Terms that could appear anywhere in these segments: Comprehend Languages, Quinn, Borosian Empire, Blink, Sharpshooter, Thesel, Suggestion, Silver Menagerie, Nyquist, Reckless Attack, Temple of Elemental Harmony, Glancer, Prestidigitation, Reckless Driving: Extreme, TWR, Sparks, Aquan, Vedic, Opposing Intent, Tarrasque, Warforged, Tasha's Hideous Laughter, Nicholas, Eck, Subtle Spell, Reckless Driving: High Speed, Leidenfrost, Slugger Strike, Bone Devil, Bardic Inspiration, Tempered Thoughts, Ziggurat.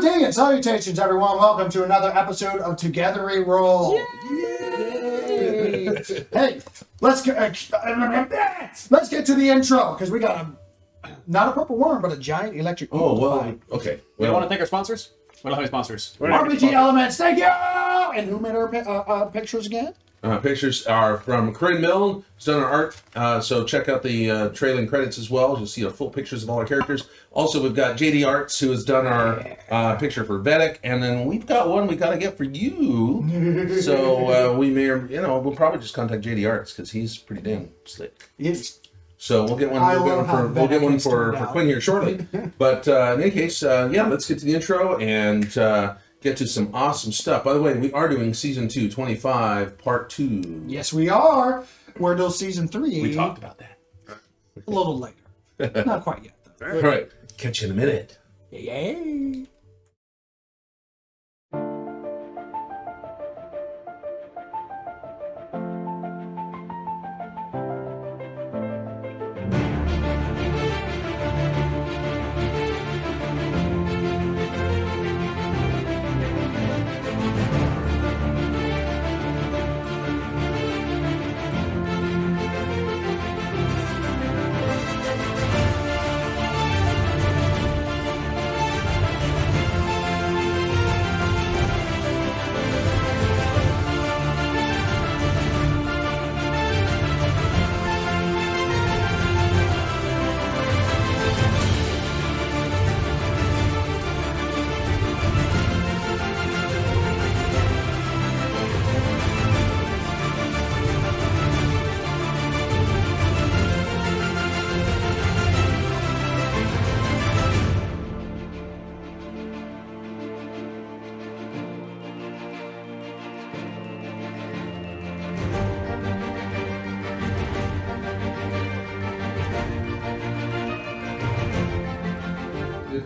Good day and salutations, everyone. Welcome to another episode of Togethery Roll. Yay! Yay! Hey, let's get to the intro, because we got a, not a purple worm, but a giant electric. Oh, well, okay. We don't want to thank our sponsors? We don't have any sponsors. RPG Elements, thank you! And who made our pictures again? Pictures are from Corinne Milne, who's done our art, so check out the trailing credits as well. You'll see full pictures of all our characters. Also, we've got J.D. Arts, who has done our picture for Vedic, and then we've got one we got to get for you. So we may, you know, we'll probably just contact J.D. Arts because he's pretty damn slick. Yes. So we'll get one. We'll get one for Quinn here shortly. But in any case, yeah, let's get to the intro and. Get to some awesome stuff. By the way, we are doing Season 2, 25, Part 2. Yes, we are. We're until Season 3. We talked about that. A little later. Not quite yet, though. All right. Catch you in a minute. Yay.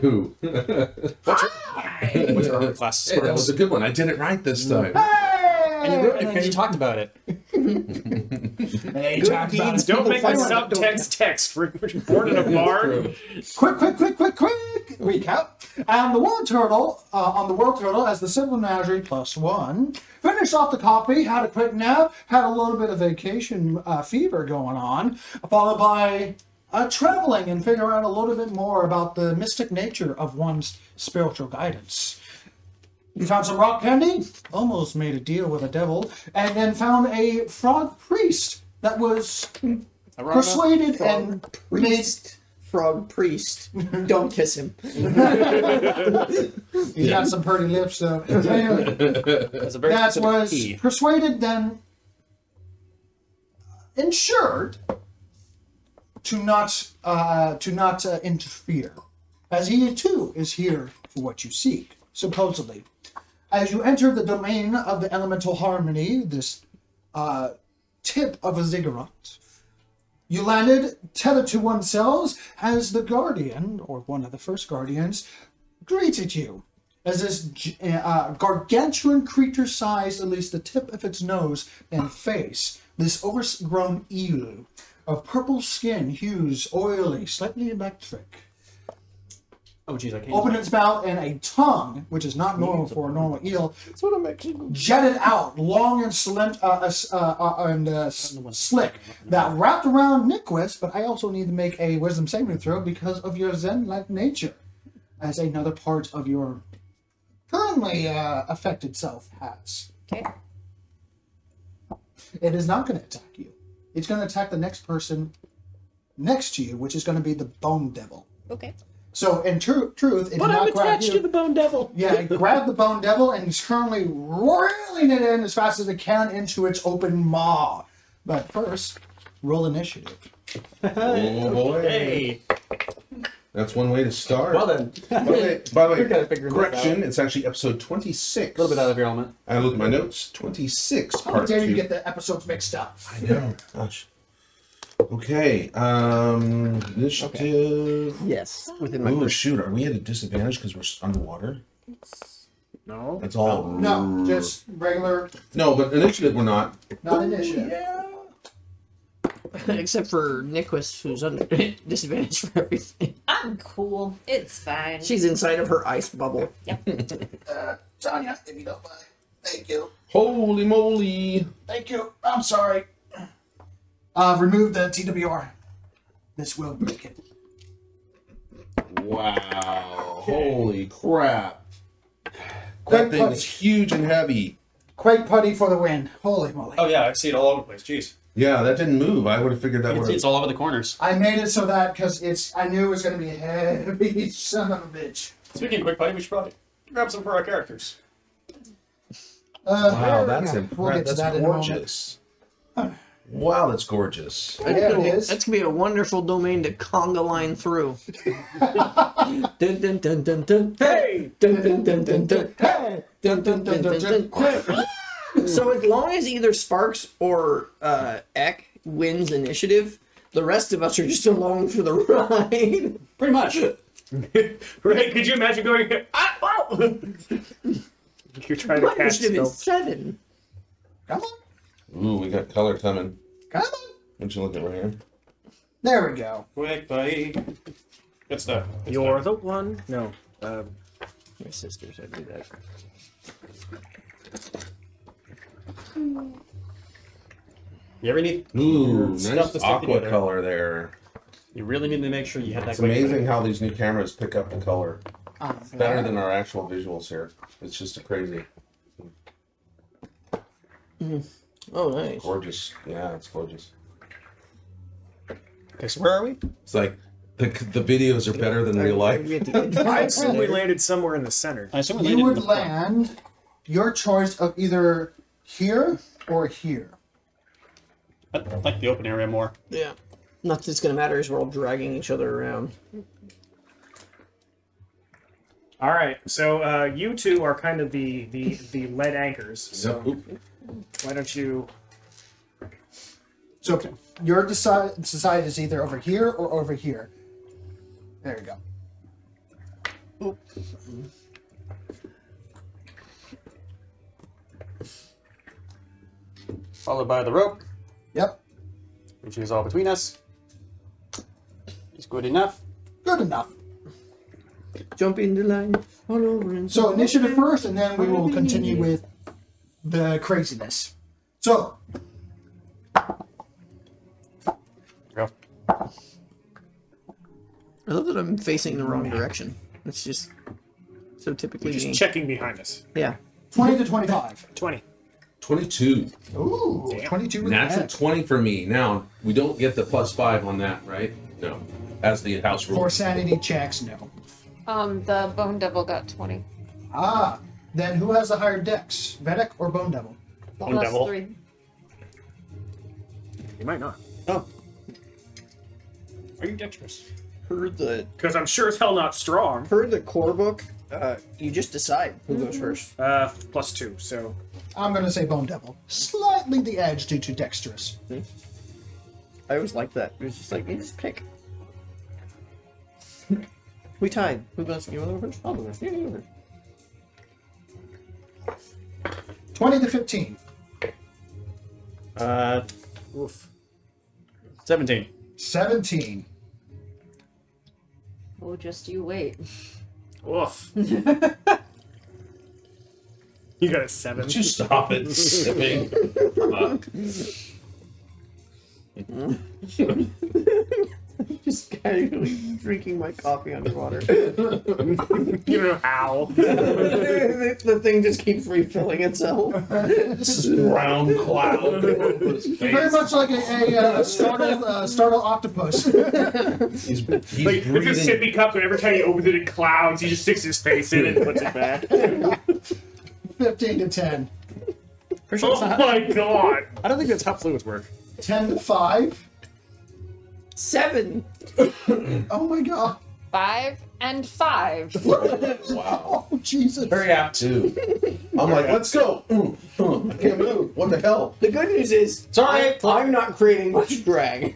Who? What's our class? Hey, that was a good one. I did it right this time. Hey! And you talked about it. Hey, don't make me subtext. We're born in a barn. Quick! Recap. And the world turtle, on the world turtle, as the simple menagerie +1. Finished off the copy, had a quick nap, had a little bit of vacation fever going on, followed by... traveling and figure out a little bit more about the mystic nature of one's spiritual guidance. You found some rock candy, almost made a deal with a devil, and then found a frog priest that was Arana, persuaded and priest. Frog priest. Don't kiss him. He's got some pretty lips, though. Anyway, that was key. Persuaded, then ensured to not interfere, as he too is here for what you seek, supposedly. As you enter the domain of the Elemental Harmony, this tip of a ziggurat, you landed tethered to oneself as the guardian, or one of the first guardians, greeted you, as this gargantuan creature sized at least the tip of its nose and face, this overgrown eel, of purple skin, hues, oily, slightly electric. Oh, geez, I can't. Opened its mouth and a tongue, which is not normal for a normal eel, jetted out, long and slim, slick, that wrapped around Nyquist, but I also need to make a wisdom saving throw because of your zen-like nature, as another part of your currently affected self has. Okay. It is not going to attack you. It's going to attack the next person next to you, which is going to be the Bone Devil. Okay. So, in truth, it did not grab you. But I'm attached to the Bone Devil. Yeah, it grabbed the Bone Devil and is currently reeling it in as fast as it can into its open maw. But first, roll initiative. Oh, boy. Hey. That's one way to start. Well, then. By the way, correction, it's actually episode 26. A little bit out of your element. I look at my notes. 26, part 2. How dare you get the episodes mixed up? I know. Gosh. Okay. Initiative. Okay. Yes. Within my oh, shoot. Are we at a disadvantage because we're underwater? No. That's all. No, just regular. No, but initiative we're not. Not initiative. Yeah. except for Nyquist, who's under disadvantage for everything. I'm cool. It's fine. She's inside of her ice bubble. Yep. Johnny has to be done by. Thank you. Holy moly. Thank you. I'm sorry. Remove the TWR. This will break it. Wow. Okay. Holy crap. That thing is huge and heavy. Quake putty for the win. Holy moly. Oh, yeah. I see it all over the place. Jeez. Yeah, that didn't move. I would have figured that would have... It's all over the corners. I made it so that, because it's... I knew it was going to be heavy, son of a bitch. Speaking of quick putty, we should probably grab some for our characters. Wow, that's impressive. We'll get to that in a moment. Wow, that's gorgeous. Yeah, it is. That's going to be a wonderful domain to conga line through. Dun, dun, dun, dun, dun. Hey! Dun, dun, dun, dun, dun. Hey! Dun, dun, dun, dun, dun, dun. So as long as either Sparks or Eck wins initiative, the rest of us are just along for the ride. Pretty much. Right? Could you imagine going, ah, oh! You're trying to catch them. 7. Come on. Ooh, we got color coming. Come on. Don't you look at right here? There we go. Quick, buddy. Good stuff. You're the one. No. My sisters, I do that. You ever need nice aqua color there? You really need to make sure you have that. It's amazing how these new cameras pick up the color. It's better than our actual visuals here. It's just crazy. Oh, nice. Gorgeous. Yeah, it's gorgeous. Okay, so where are we? It's like the videos are better than real life. I assume we landed somewhere in the center. I assume you would land your choice of either here or here. I like the open area more. Yeah. Not that it's going to matter as we're all dragging each other around. All right. So you two are kind of the lead anchors. So why don't you... So your decide is either over here or over here. There you go. Oop. Followed by the rope. Yep. Which is all between us. It's good enough. Good enough. Jump in the line all over and so initiative first, and then we will continue with the craziness. So. Go. I love that I'm facing the wrong direction. It's just so typically me. Just checking behind us. Yeah. 20 to 25. 20. 22. Ooh, damn. 22. Natural 20 for me. Now, we don't get the +5 on that, right? No. As the house rule. For sanity checks, no. The Bone Devil got 20. Ah, then who has the higher dex? Vedic or Bone Devil? Bone Devil. +3. You might not. Oh. Are you dexterous? Heard the... Because I'm sure as hell not strong. Heard the core book. You just decide who goes first. +2, so... I'm going to say Bone Devil. Slightly the edge due to dexterous. I always liked that. It was just like, you just pick. We tied. Who goes? You want to go first? I'll go first. You go first. 20 to 15. 17. 17. Oh, just you wait. Oof. You got a 7. Would you stop it, sipping? Fuck. Just casually drinking my coffee underwater. You know how. The thing just keeps refilling itself. This brown cloud. Very much like a startled octopus. He's like, breathing. It's a sippy cup, and every time he opens it in clouds, he just sticks his face in it and puts it back. 15 to 10. Sure, oh my god! I don't think that's how fluids work. 10 to 5. 7. Oh my god. 5 and 5. Wow. Oh, Jesus. Hurry up, too. I'm like, let's go. I can't move. What the hell? The good news is, sorry, I'm not creating much drag.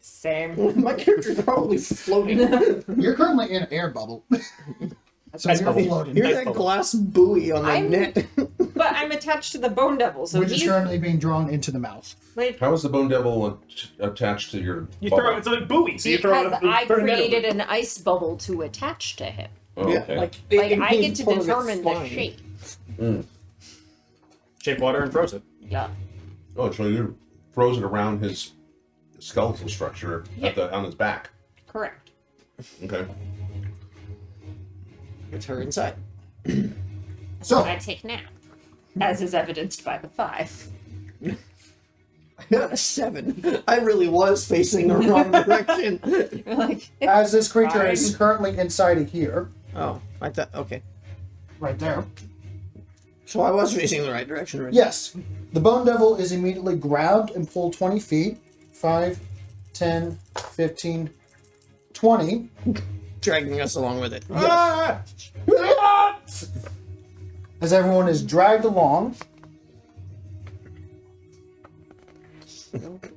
Same. My character's probably floating. You're currently in an air bubble. So you're that glass buoy on the net. But I I'm attached to the Bone Devil, so which is currently being drawn into the mouth. Wait. How is the Bone Devil attached to your bubble? It's a buoy, so you throw it. Because I created an ice bubble to attach to him. Oh, yeah. Okay. Like I get to determine the shape. Mm. Shape water and froze it. Yeah. Oh, so you froze it around his skeletal structure on his back. Correct. Okay. It's her inside. So I take nap, as is evidenced by the 5. I got a 7. I really was facing the wrong direction. Like, as this creature is currently inside of here. Oh, like that. Okay, right there. So I was facing the right direction. Right? Yes. The Bone Devil is immediately grabbed and pulled 20 feet. 5, 10, 15, 20. Dragging us along with it. Yes. As everyone is dragged along.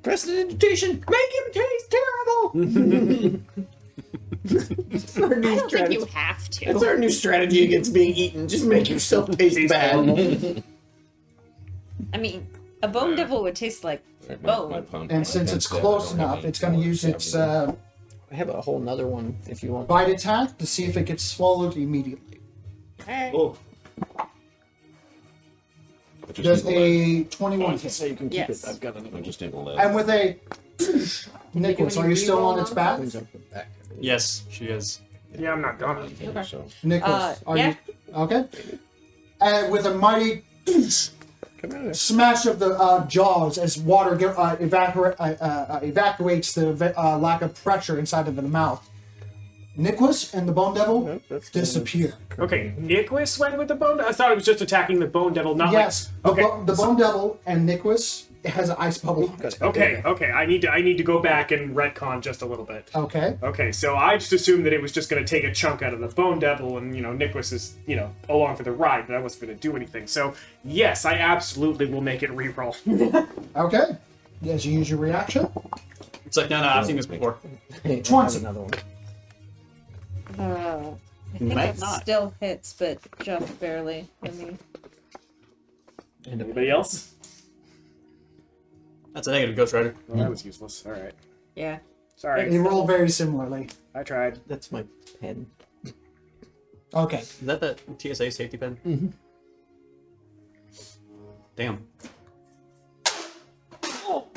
Prestidigitation! Make him taste terrible! I don't think you have to. It's our new strategy against being eaten. Just make yourself taste bad. I mean, a Bone Devil would taste like bone. And since it's close enough, it's going to use its... I have a whole nother one if you want. Bite attack to see if it gets swallowed immediately. Hey. Oh. Does a 21 hit? So you can keep it. I've got another. And with a Nicholas, are you still on its back? Yes, she is. Yeah, I'm not gone. Okay. So. Nicholas, are you okay? And with a mighty smash of the jaws as water evacuates the lack of pressure inside of the mouth. Nyquist and the Bone Devil disappear. Okay, Nyquist went with the Bone Devil? I thought it was just attacking the Bone Devil, not like... Yes, the Bone Devil and Nyquist has an ice bubble on it. Okay, okay, I need to go back and retcon just a little bit. Okay. Okay, so I just assumed that it was just going to take a chunk out of the Bone Devil and, you know, Nyquist is, you know, along for the ride, but I wasn't going to do anything. So, yes, I absolutely will make it reroll. Okay. Yes, you use your reaction. It's like, no, I've seen this before. 20. Another one. I think it still hits, but just barely. I mean. Anybody else? That's a negative, Ghost Rider. Well, that was useless. All right. Yeah. Sorry. You roll very similarly. I tried. That's my pen. Okay. Is that the TSA safety pen? Mm-hmm. Damn. Oh.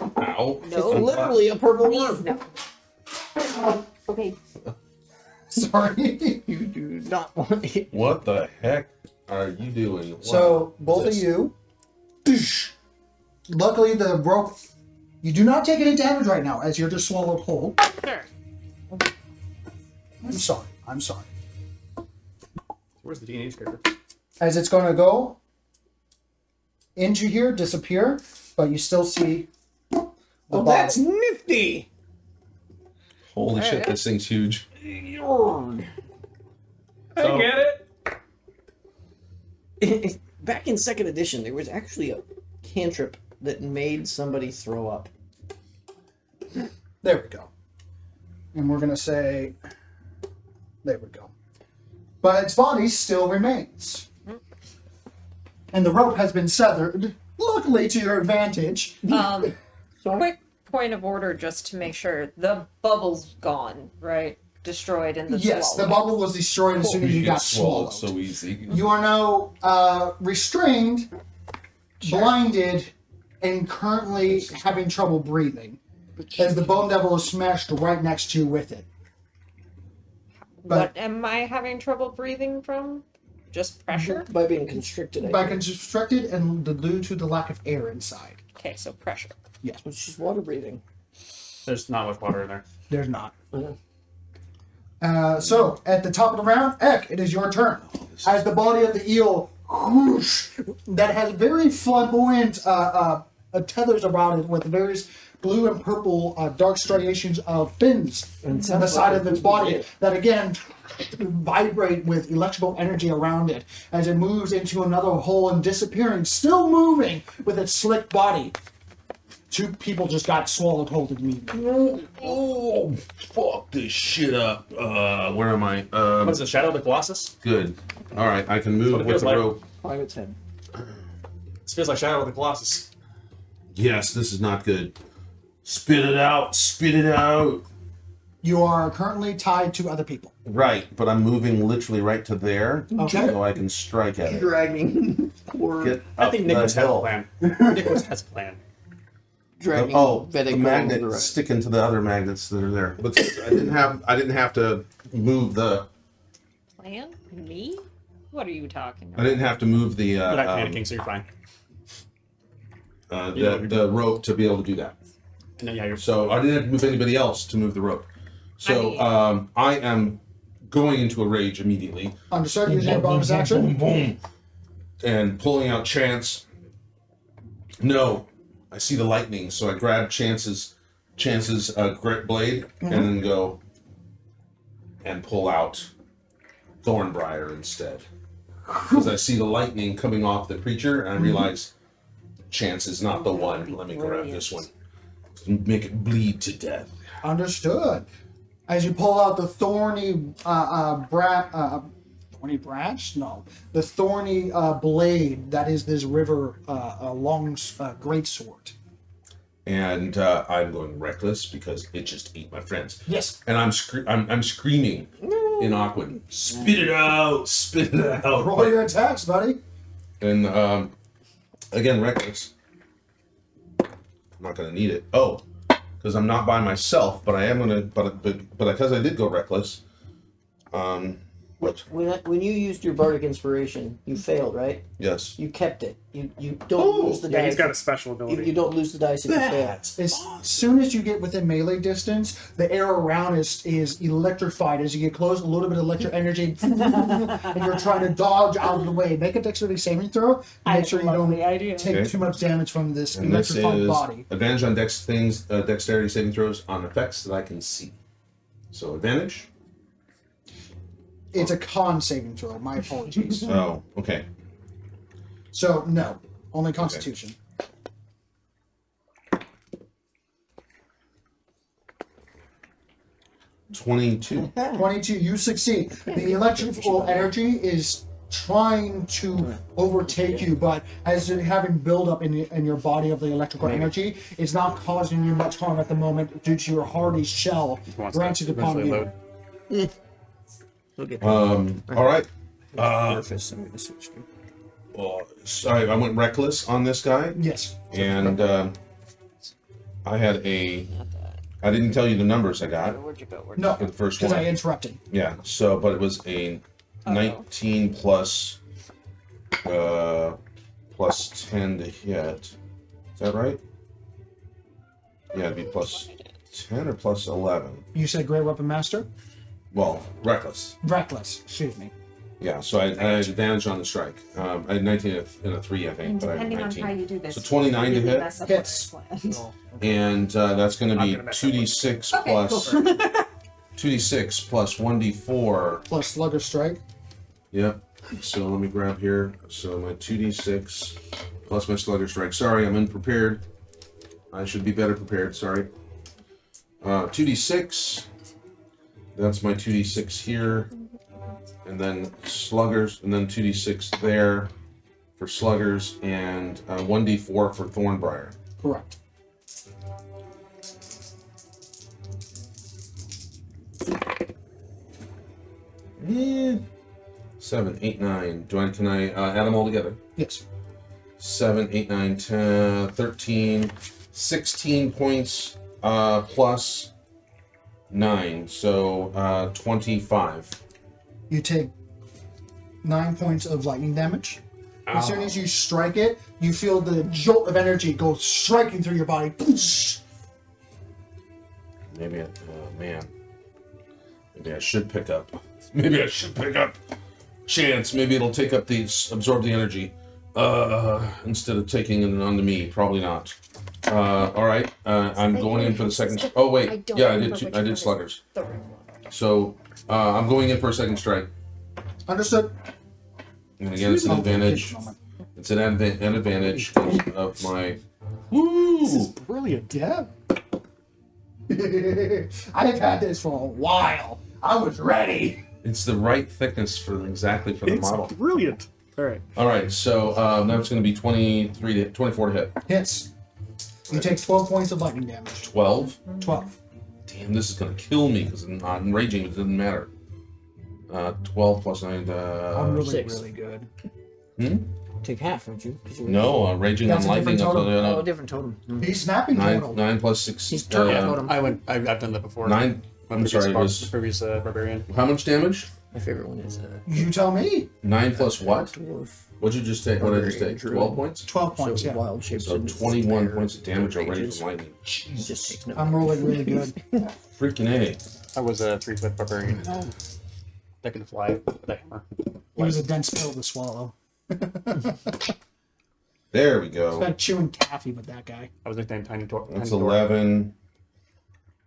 Ow. No, it's literally a purple worm. No. Oh, okay. Sorry, you do not want it. What the heck are you doing? What so both of you. Luckily, the rope. You do not take any damage right now, as you're just swallowed whole. Sure. I'm sorry. I'm sorry. Where's the DNA character? As it's going to go into here, disappear, but you still see. Well, that's nifty. Holy shit! This thing's huge. I get it. Back in 2nd edition, there was actually a cantrip that made somebody throw up. There we go. And we're going to say... There we go. But its body still remains. And the rope has been severed, luckily to your advantage. Quick point of order just to make sure. The bubble's gone, right? Destroyed in the swallow. The bubble was destroyed as soon as you got swallowed. So easy. You are now restrained, blinded, and currently having trouble breathing, as the Bone Devil is smashed right next to you with it. But what am I having trouble breathing from? Just pressure? By being constricted. By constricted and due to the lack of air inside. Okay, so pressure. Yes, but she's water breathing. There's not much water in there. There's not. So, at the top of the round, Eck, it is your turn. As the body of the eel, whoosh, that has very flamboyant tethers around it with various blue and purple dark striations of fins on the side of its body that, again, vibrate with electrical energy around it as it moves into another hole and disappearing, still moving with its slick body. 2 people just got swallowed whole immediately. Oh, fuck this shit up. Where am I? What's the Shadow of the Colossus? Good. All right, I can move with the rope. 5 at 10. This feels like Shadow of the Colossus. Yes, this is not good. Spit it out. Spit it out. You are currently tied to other people. Right, but I'm moving literally right to there, okay, so I can strike at it. Dragging. I think Nicholas has a plan. Nicholas has a plan. Dragging. Oh, the magnet the right. Sticking to the other magnets that are there. But I didn't have to move the plan. Me? What are you talking about? I didn't have to move the. You're not panicking, so you're fine. The rope to be able to do that. No, yeah, you're... So I didn't have to move anybody else to move the rope. So I am going into a rage immediately. Understood. Using your bonus action. Boom, boom, and pulling out Chance. No, I see the lightning, so I grab Chance's grip blade, mm-hmm, and then go and pull out Thornbriar instead, because I see the lightning coming off the creature, and I realize Chance is not the one. Let me grab this one. Make it bleed to death. Understood. As you pull out the thorny blade that is this river greatsword. And I'm going reckless because it just ate my friends. Yes. And I'm screaming in awkward. Spit it out! Spit it out! Roll your attacks, buddy. And again, reckless. I'm not going to need it. Oh, because I'm not by myself, but I am going to. But because I did go reckless. When you used your Bardic Inspiration, you failed, right? Yes. You kept it. You don't lose the dice. Yeah, he's got a special ability. You don't lose the dice if you fail. As soon as you get within melee distance, the air around is electrified. As you get close, a little bit of electric energy, and you're trying to dodge out of the way. Make a dexterity saving throw. Make sure you don't take too much damage from this and electrified body. Advantage on dexterity saving throws on effects that I can see. So advantage. It's a con saving throw. My apologies. Oh, okay. So, no. Only Constitution. Okay. 22. 22. You succeed. The electrical energy is trying to overtake you, but as you're having buildup in your body of the electrical energy, it's not causing you much harm at the moment due to your hardy shell granted upon you. We'll get all right. Sorry, I went reckless on this guy. Yes. And I had a. I didn't tell you the numbers I got. Where'd you go? No, for the first one. Because I interrupted. Yeah. So, but it was a 19 plus 10 to hit. Is that right? Yeah, it'd be plus 10 or plus 11. You said Great Weapon Master. Well, reckless. Reckless, excuse me. Yeah, so I had advantage on the strike. I had 19 and a 3, I think. And depending on how you do this. So 29 to hit. Hits. And that's going to be 2d6 plus... 2d6 plus 1d4. Plus Slugger Strike. Yep. So let me grab here. So my 2d6 plus my Slugger Strike. Sorry, I'm unprepared. I should be better prepared, sorry. 2d6... That's my 2d6 here, and then sluggers, and then 2d6 there for sluggers, and 1d4 for Thornbriar. Correct. Yeah. 7, 8, 9. Can I add them all together? Yes. 7, 8, 9, 10, 13, 16 points plus... 9, so 25. You take 9 points of lightning damage. Ow. As soon as you strike it, you feel the jolt of energy go striking through your body. Maybe, man. Maybe I should pick up. Maybe I should pick up Chance. Maybe it'll take up these, absorb the energy. Instead of taking it onto me, probably not. All right, I'm going in for the second. Oh wait, yeah, I did sluggers. So I'm going in for a second strike. Understood. And again, it's an advantage. It's an advantage of my. Woo! This is brilliant, yeah. I've had this for a while. I was ready. It's the right thickness for exactly for the model. It's brilliant. All right. All right, so that's going to be 24 to hit. Hits. You take 12 points of lightning damage. 12? 12. Damn, this is going to kill me because I'm not enraging, but it doesn't matter. 12 plus 9, I'm really, really good. Hmm? Take half, don't you? No, raging and lightning. Oh, different totem. Mm. He's snapping totem. 9 plus 6. He's turning totem. I've done that before. 9. I'm sorry, Sparks, the previous barbarian. How much damage? My favorite one is. You tell me. 9 plus what? Dwarf. What'd you just take? What did I just take? 12 points? 12 points, so yeah. Wild shapes. So 21 points of damage already from lightning. Jesus. I'm rolling really good. Freaking A. I was a 3-foot barbarian. Oh. That can fly with a hammer. It was a dense pill to swallow. There we go. It's about chewing taffy with that guy. I was nicknamed Tiny Torque. That's 11.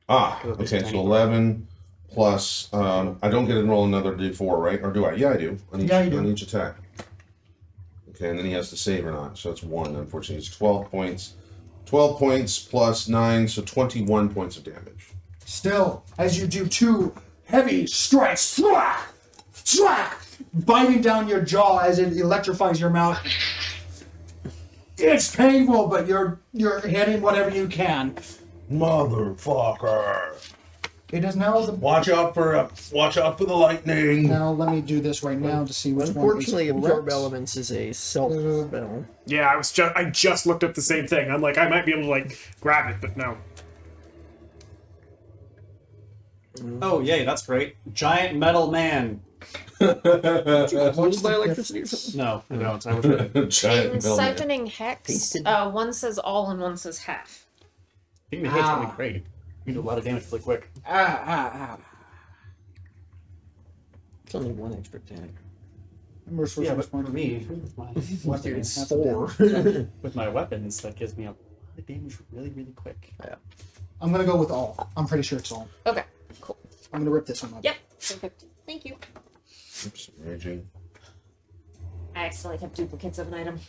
Ah, okay, so 11 plus, I don't get to roll another d4, right? Or do I? Yeah, I do. On each attack. Okay, and then he has to save or not, so it's 1, unfortunately. It's 12 points. 12 points plus 9, so 21 points of damage. Still, as you do 2 heavy strikes, biting down your jaw as it electrifies your mouth. It's painful, but you're hitting whatever you can. Motherfucker! It doesn't have the. Watch out for the lightning. Now let me do this right now to see what's. Unfortunately, absorb elements is a self spell. Yeah, I just looked up the same thing. I'm like, I might be able to like grab it, but no. Oh yay, that's great! Giant metal man. What's by electricity? No, no, it's not. Giant in metal siphoning man. Hex. One says all and one says half. I think the hit's going to be great. You do a lot of damage really quick. It's only one extra attack. Yeah, but for me, it's 4. With my weapons, that gives me a lot of damage really, really quick. Yeah. I'm going to go with all. I'm pretty sure it's all. Okay, cool. I'm going to rip this one up. Yep, perfect. Thank you. Oops, raging. I accidentally kept duplicates of an item.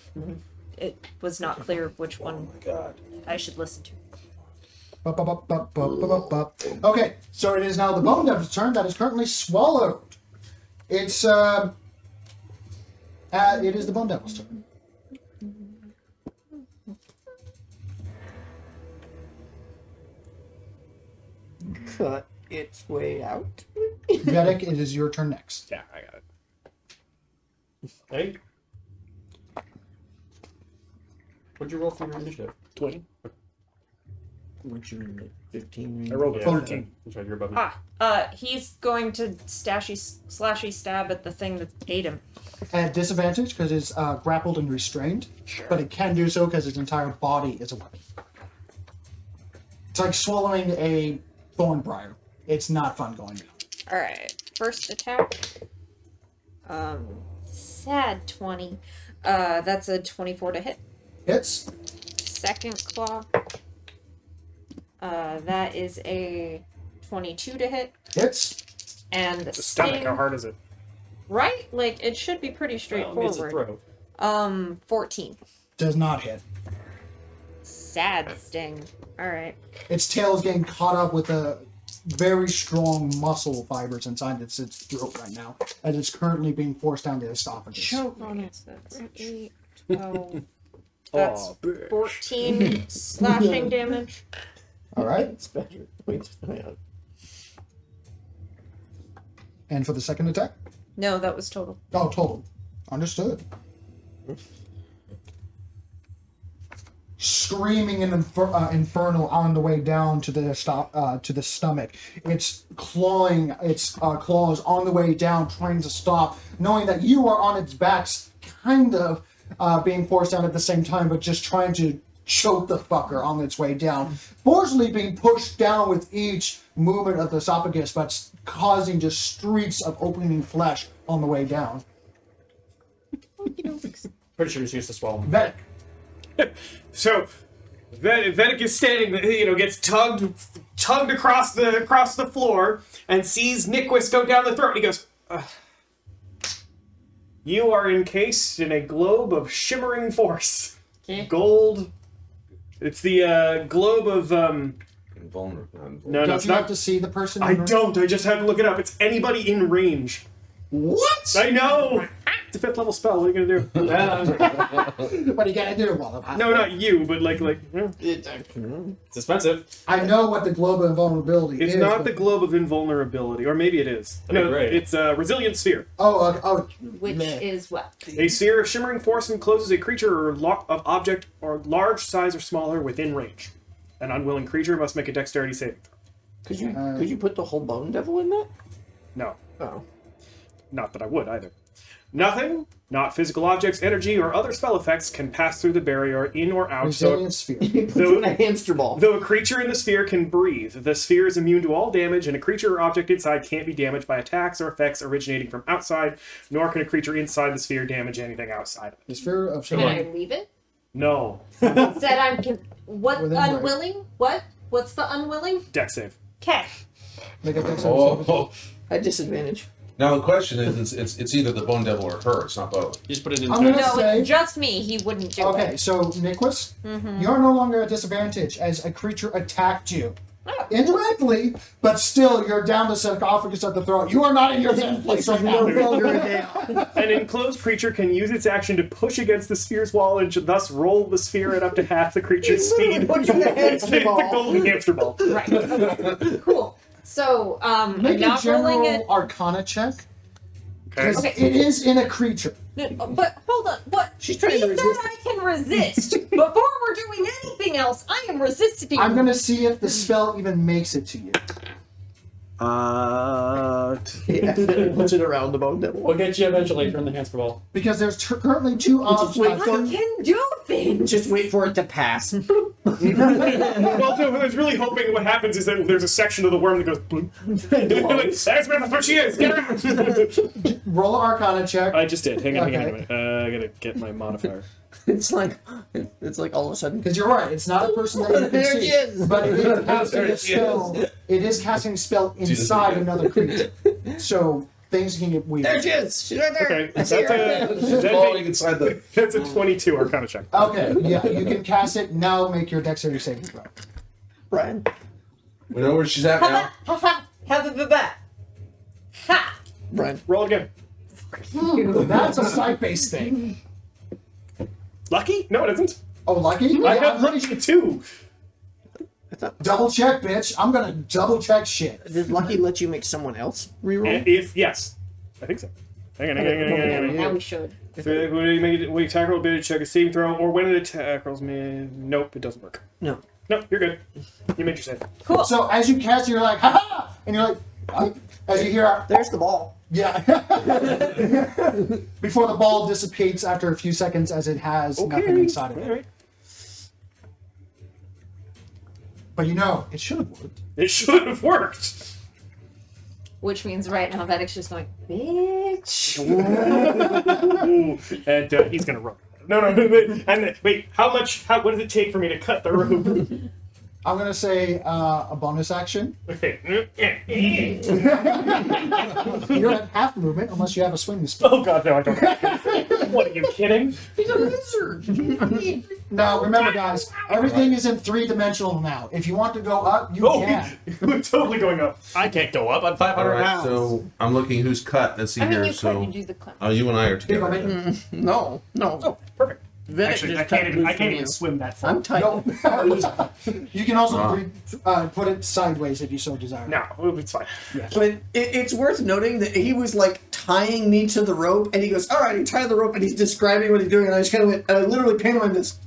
It was not clear which one I should listen to. Okay, so it is now the Bone Devil's turn that is currently swallowed. It's, it is the Bone Devil's turn. Cut its way out. Vedic, it is your turn next. Yeah, I got it. Hey? What'd you roll for your initiative? 20. What's your 15? I rolled 14. Yeah. You're above me. Ah, he's going to slashy stab at the thing that ate him. At disadvantage because it's grappled and restrained, sure. But it can do so because its entire body is a weapon. It's like swallowing a thornbriar. It's not fun going down. All right, first attack. Sad 20. That's a 24 to hit. Hits. Second claw. That is a 22 to hit. Hits. And the stomach. How hard is it? Right? Like, it should be pretty straightforward. Well, 14. Does not hit. Sad sting. Alright. Its tail is getting caught up with the very strong muscle fibers inside its throat right now, as it's currently being forced down the esophagus. Choke on it. That's 8, 12. That's 14 slashing damage. All right. It's better. Wait. And for the second attack? No, that was total. Oh, total. Understood. Oops. Screaming in infernal on the way down to the stomach. It's clawing its claws on the way down, trying to stop, knowing that you are on its backs, kind of being forced down at the same time, but just trying to choke the fucker on its way down. Fortunately being pushed down with each movement of the esophagus, but causing just streaks of opening flesh on the way down. Pretty sure he's used to swallow. Vedic. So, Vedic is standing, you know, gets tugged across the floor and sees Nyquist go down the throat. He goes, ugh. You are encased in a globe of shimmering force. Okay. Gold. It's the globe of invulnerable. No, don't you have to see the person? I don't. I just had to look it up. It's anybody in range. What? I know. It's a 5th level spell. What are you gonna do? What are you gonna do? Well, no, not you, but like it's expensive. I know what the globe of invulnerability is. It's not the globe of invulnerability, or maybe it is. No, it's a resilient sphere. Which is what? A sphere of shimmering force encloses a creature or object or large size or smaller within range. An unwilling creature must make a dexterity saving throw. Could you put the whole Bone Devil in that? No. Oh. Not that I would either. Nothing, not physical objects, energy, or other spell effects can pass through the barrier in or out. Resilient sphere. Though, a hamster ball. Though a creature in the sphere can breathe, the sphere is immune to all damage, and a creature or object inside can't be damaged by attacks or effects originating from outside, nor can a creature inside the sphere damage anything outside of it. The sphere of shimmering. Can I leave it? No. It said I'm... What? Unwilling? Right. What? What's the unwilling? Dex save. Okay. Make a dex save. Oh. At disadvantage. Now the question is, it's either the Bone Devil or her. It's not both. You just put it in. No, it's just me. He wouldn't do it. Okay, so Nyquist, you're no longer at disadvantage as a creature attacked you. Oh. Indirectly, but still, you're down the sarcophagus at the throat. You are not in your dead place right now. An enclosed creature can use its action to push against the sphere's wall and thus roll the sphere at up to half the creature's speed. The golden hamster ball. Right. Okay. Cool. So, make a general arcana check. Okay. Okay. It is in a creature. But hold on. What? She's trying to resist. He said I can resist. Before we're doing anything else, I am resisting. I'm going to see if the spell even makes it to you. Yeah. Puts it around the Bone Devil. We'll get you eventually from the hamster ball. Because there's currently two options. I can do things! Just wait for it to pass. Well, so I was really hoping what happens is that there's a section of the worm that goes bloop. That's where she is! Get her! Roll an arcana check. I just did. Hang on. I gotta get my modifier. It's like all of a sudden. Because you're right, it's not a person that you can see. There she is! But it is casting a spell. It is casting a spell inside another creature. So things can get weird. There she is! She's right there! Okay, that's a 22 arcana check. Okay, yeah, you can cast it. Now make your dexterity saving throw. Brian. We know where she's at now. Ha! Brian. Roll again. That's a sight-based thing. Lucky? No, it isn't. Oh, lucky? Yeah, I got lucky too. Double check, bitch. I'm gonna double check shit. Did lucky let you make someone else reroll? Yes, I think so. Hang on. Now we should. When you attack roll, bid check a saving throw, or when it attack rolls, man. Nope, it doesn't work. No, you're good. You made your save. Cool. So as you cast, you're like, ha ha, and you're like, as you hear, there's the ball. Yeah. Before the ball dissipates after a few seconds, as it has nothing inside of it. Right. But you know, it should have worked. It should have worked. Which means right now Vedic's just going, bitch. And he's gonna rope. No. And wait, how much? What does it take for me to cut the rope? I'm going to say a bonus action. Okay. You're at half movement unless you have a swing spell. Oh god, no, I don't. What, are you kidding? He's a wizard. No, remember guys, everything is in 3-dimensional now. If you want to go up, you can. We're totally going up. I can't go up. I'm 500 pounds. So I'm looking who's cut. Let's see here. You and I are together. No. Oh, perfect. Actually, I can't even swim that far. I'm tight. No. You can also put it sideways if you so desire. No, it's fine. Yeah. But it's worth noting that he was like tying me to the rope, and he goes, "All right," he tied the rope, and he's describing what he's doing, and I just kind of went, I literally paneled this.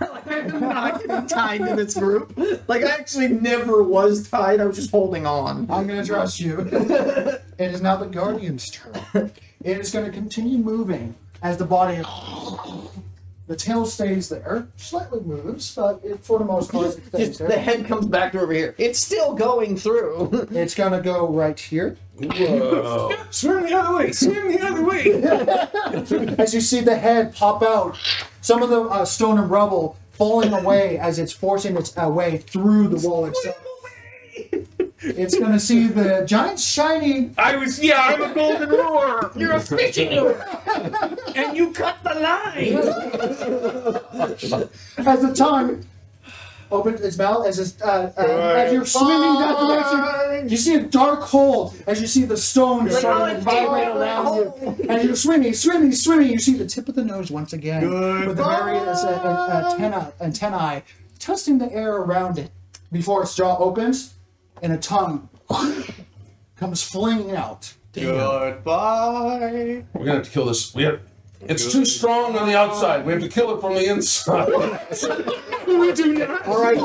I'm not getting tied to this group. Like, I actually never was tied. I was just holding on. I'm gonna trust you. It is now the Guardian's turn. It is gonna continue moving. As the body, the tail stays there, slightly moves, but for the most part, it stays there. The head comes back to over here. It's still going through. It's gonna go right here. Whoa. Swim the other way! Swim the other way! As you see the head pop out, some of the stone and rubble falling away as it's forcing its way through the wall itself. It's gonna see the giant shiny. I'm a golden roar. You're a fishing lure, and you cut the line. As the time opens its mouth as you're swimming down the direction. You see a dark hole as you see the stone starting to vibrate around you. And you're swimming. You see the tip of the nose once again with the various antennae testing the air around it before its jaw opens and a tongue comes flinging out. Goodbye. We're gonna have to kill this. It's too strong on the outside. We have to kill it from the inside. We do not. All right.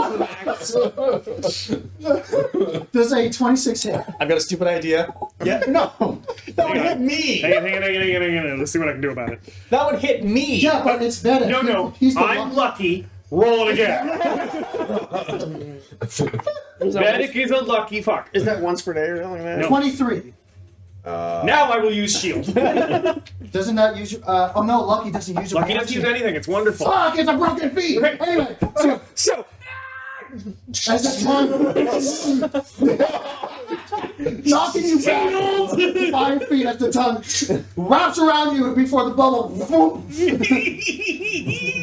Does a 26 hit? I've got a stupid idea. Yeah. No. That would hit me. Hang on. Let's see what I can do about it. That would hit me. Yeah, but it's better. No. He's I'm lucky. Roll it again. Vedic is a lucky fuck. Is that once per day or something like that? No. 23. Now I will use shield. Doesn't that use your, oh no, Lucky doesn't use it. Lucky doesn't use anything, it's wonderful. Fuck, it's a broken feet! Right. Anyway, so as a tongue knocking you back 5 feet as the tongue wraps around you before the bubble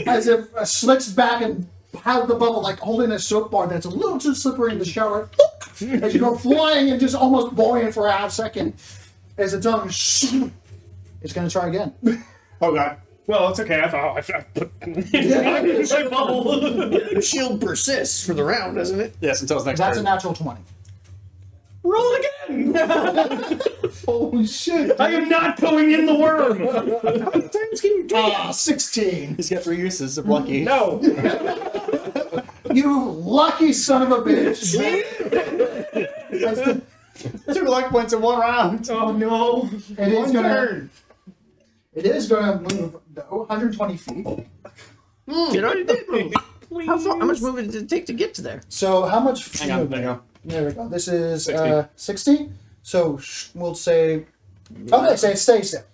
as it slicks back and out the bubble, like holding a soap bar that's a little too slippery in the shower as you go flying and just almost buoyant for a half second. As the tongue, it's going to try again. Oh, God. Well, it's okay. I bubble. Shield persists for the round, doesn't it? Yes, until next time. That's a natural 20. Roll again! Holy shit. Dude. I am not going in the worm! Ah, 16. He's got 3 uses of lucky. No! You lucky son of a bitch! That's the... 2 luck points in 1 round. Oh no! It is gonna move 120 feet. Get out of the move. How much movement did it take to get to there? So how much... Hang on. There we go. This is 60. 60. So we'll say... Okay, say it stays there.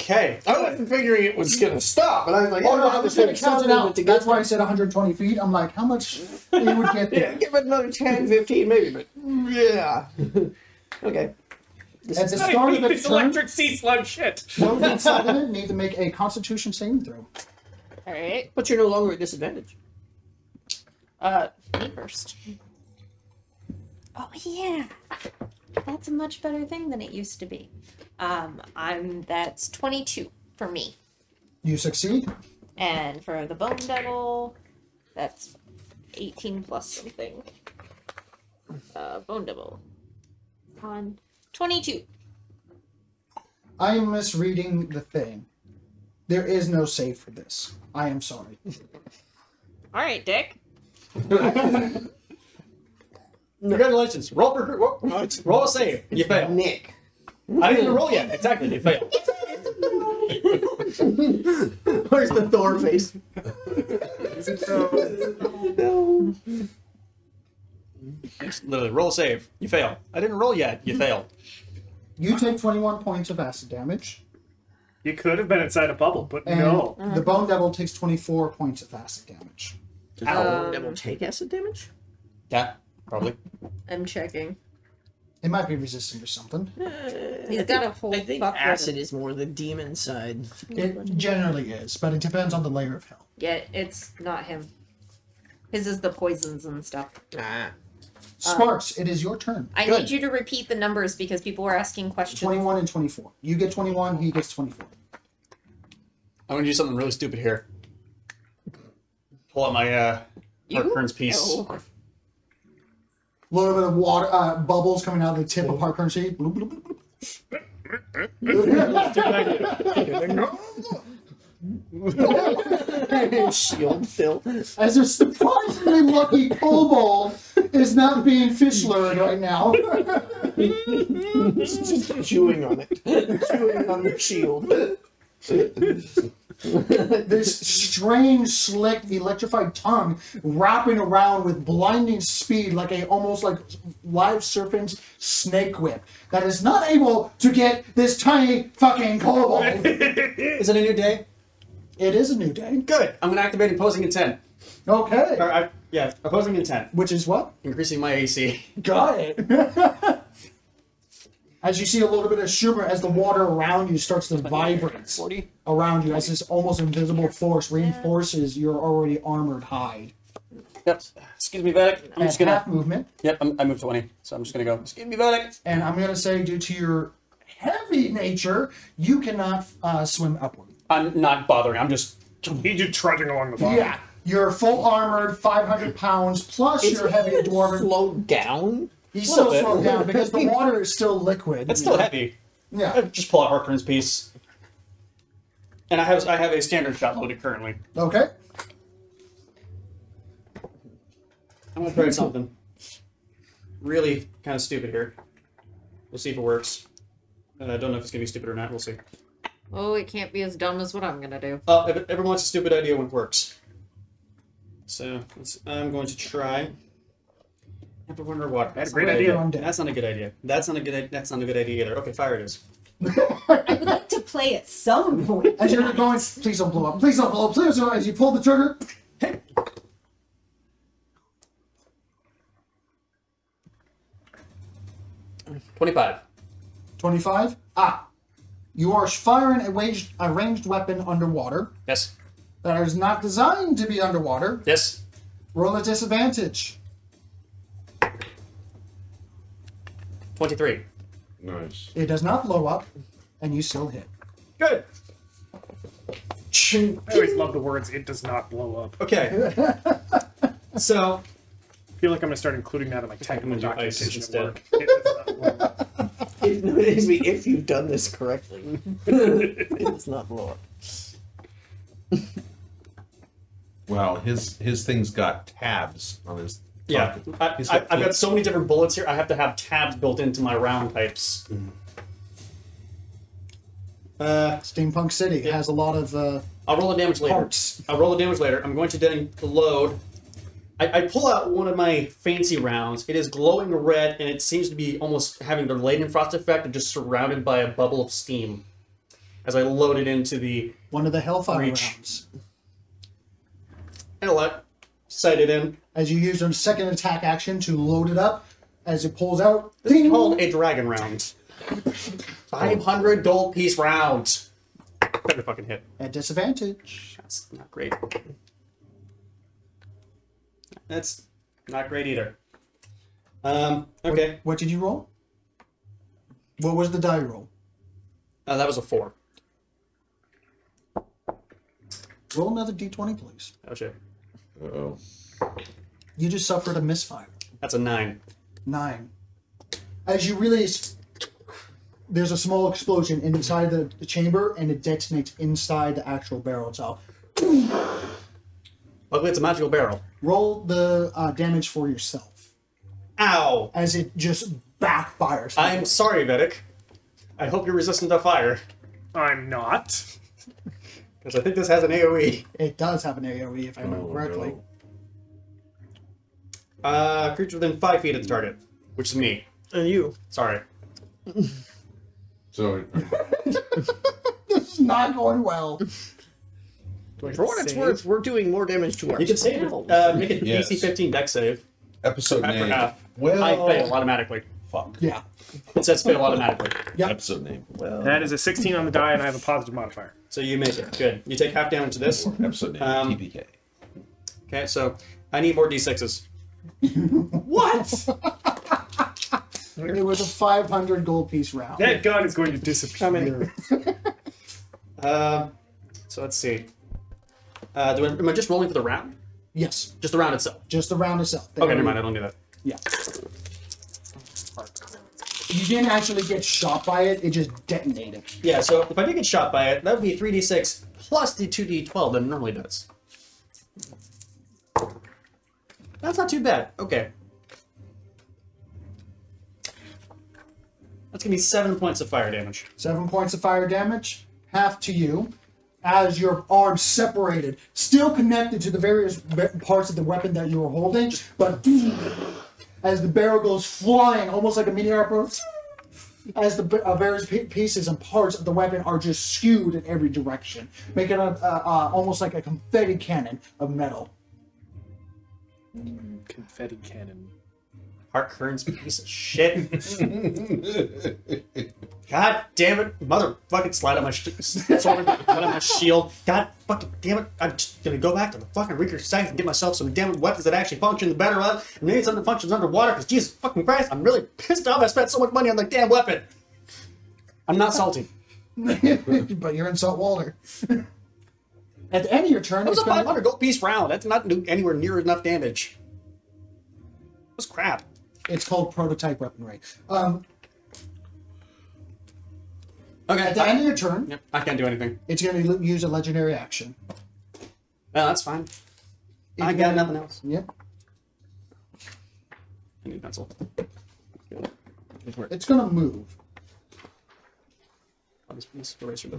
Okay. I wasn't figuring it was going to stop, but I was like... Oh, no, I was going to count it out. That's why I said 120 feet. I'm like, how much you would get there? Yeah, give it another 10, 15 maybe, but... Yeah. Okay. At the start of its turn... electric sea slug shit. Those inside of it need to make a constitution saving throw. All right. But you're no longer at disadvantage. Me first. Oh yeah, that's a much better thing than it used to be. That's 22 for me. You succeed. And for the Bone Devil, that's 18 plus something. Bone Devil on 22. I am misreading the thing. There is no save for this. I am sorry. All right, Dick. No. Congratulations. Roll a save. You fail. Nick. I didn't even roll yet. Exactly. You fail. Where's the Thor face? Literally, roll a save. You fail. I didn't roll yet. You fail. You take 21 points of acid damage. You could have been inside a bubble, but and no. The Bone Devil takes 24 points of acid damage. Does the Bone Devil take acid damage? Yeah. Probably. I'm checking. It might be resistant or something. He's got a whole. I think acid is more the demon side. It generally is, but it depends on the layer of hell. Yeah, it's not him. His is the poisons and stuff. Ah. Sparks, it is your turn. I need you to repeat the numbers because people were asking questions. 21 and 24. You get 21. He gets 24. I'm gonna do something really stupid here. Pull out my Harper's piece. Oh. A little bit of water bubbles coming out of the tip of Harper's piece. Shield fill. As a surprisingly lucky kobold is not being fish lured right now. Just chewing on it. Chewing on the shield. This strange, slick, electrified tongue wrapping around with blinding speed like almost like live serpent's snake whip that is not able to get this tiny fucking kobold. Is it a new day? It is a new day. Good. I'm going to activate Opposing Intent. Okay. Or, yeah, Opposing Intent. Which is what? Increasing my AC. Got it. As you see a little bit of shimmer as the water around you starts to vibrate around you as this almost invisible force reinforces your already armored hide. Yep. Excuse me, Vedic. I'm just gonna half movement. Yep, I moved 20, so I'm just gonna go. Excuse me, Vedic. And I'm gonna say, due to your heavy nature, you cannot swim upward. I'm not bothering. I'm just trudging along the bottom. Yeah, you're full armored, 500 pounds plus your heavy dwarven. Slowed down. He's still slowed down because the water is still liquid. It's still heavy. Yeah. I'll just pull out Harper's piece. And I have a standard shot loaded currently. Okay. I'm gonna try something really kind of stupid here. We'll see if it works. And I don't know if it's gonna be stupid or not. We'll see. Oh, it can't be as dumb as what I'm gonna do. Everyone wants a stupid idea when it works. So I'm going to try. Never wonder water. That's a great idea. That's not a good idea. That's not a good. That's not a good idea either. Okay, fire it is. I would like to play at some point. As you're going, please don't blow up. Please don't blow up. Please don't. As you pull the trigger. $25. Ah, you are firing a ranged weapon underwater. Yes. That is not designed to be underwater. Yes. Roll at disadvantage. 23. Nice. It does not blow up, and you still hit. Good. I always love the words, it does not blow up. Okay. So, I feel like I'm going to start including that in my technical documentation at work. It does not blow up. If you've done this correctly, it does not blow up. Wow, his thing's got tabs on his... Yeah, I've got so many different bullets here, I have to have tabs built into my round types. Mm. Steampunk City has a lot of I'll roll the damage parts. Later. I'll roll the damage later. I'm going to then load. I pull out one of my fancy rounds. It is glowing red, and it seems to be almost having the Leidenfrost effect and just surrounded by a bubble of steam. As I load it into the... One of the Hellfire rounds. And a lot. Sight it in. As you use your second attack action to load it up, as it pulls out. This is called a dragon round. 500 gold piece round. Better fucking hit. At disadvantage. That's not great. That's not great either. Okay. What did you roll? What was the die roll? That was a 4. Roll another d20, please. Oh shit. Uh-oh. You just suffered a misfire. That's a 9. 9. As you release, there's a small explosion inside the chamber, and it detonates inside the actual barrel itself. Luckily, it's a magical barrel. Roll the damage for yourself. Ow! As it just backfires. I'm sorry, Vedic. I hope you're resistant to fire. I'm not. Because I think this has an AoE. It does have an AoE, if I remember correctly. No. Creature within 5 feet of the target, which is me. And you. Sorry. Sorry. This is not going well. For what it's worth, we're doing more damage to ourselves. You can save it. Make it DC 15 deck save. Episode 9. Well, I fail automatically. Fuck. Yeah. It says fail automatically. Yep. Episode name. Well, that is a 16 on the die, and I have a positive modifier. So you make it. Good. You take half damage to this. Episode name. TPK. Okay, so I need more d6s. What? It was a 500 gold piece round. That gun is going to disappear. So let's see. Am I just rolling for the round? Yes. Just the round itself. Just the round itself. Okay, never mind. I don't do that. Yeah. You didn't actually get shot by it. It just detonated. Yeah. So if I did get shot by it, that would be 3d6 plus the 2d12 that it normally does. That's not too bad. Okay. That's going to be 7 points of fire damage. 7 points of fire damage. Half to you. As your arm separated, still connected to the various parts of the weapon that you were holding, but as the barrel goes flying, almost like a meteor approach, as the various pieces and parts of the weapon are just skewed in every direction, making almost like a confetti cannon of metal. Confetti cannon. Corinne's piece of shit. God damn it, motherfucking slide on my sword, on my shield. God fucking damn it, I'm just gonna go back to the fucking Reaker site and get myself some damn weapons that actually function the better of, and maybe something that functions underwater, because Jesus fucking Christ, I'm really pissed off I spent so much money on that damn weapon. I'm not salty. But you're in salt water. At the end of your turn, it was a 500 gold piece round. That did not do anywhere near enough damage. It was crap. It's called prototype weaponry. Okay, at the end of your turn, yep, I can't do anything. It's going to use a legendary action. Well, that's fine. I got nothing else. Yep. I need a pencil. It's going to move. Oh, this eraser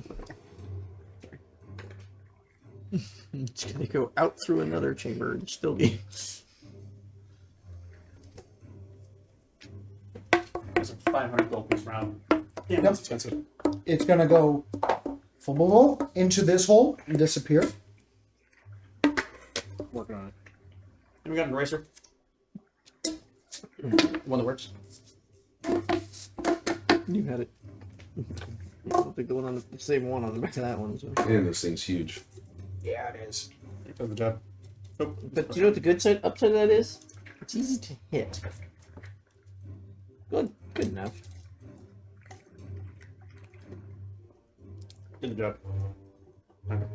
it's going to go out through another chamber and still be. That's a 500 gold piece round. Yeah, that's expensive. It's going to go full into this hole and disappear. Working on it. And we got an eraser. One that works. You had it. I don't think the one on the same one on the back of that one. So. And this thing's huge. Yeah, it is. It does the job. Oh, but okay. You know what the good side upside of that is? It's easy to hit. Good enough. Did the job. Okay.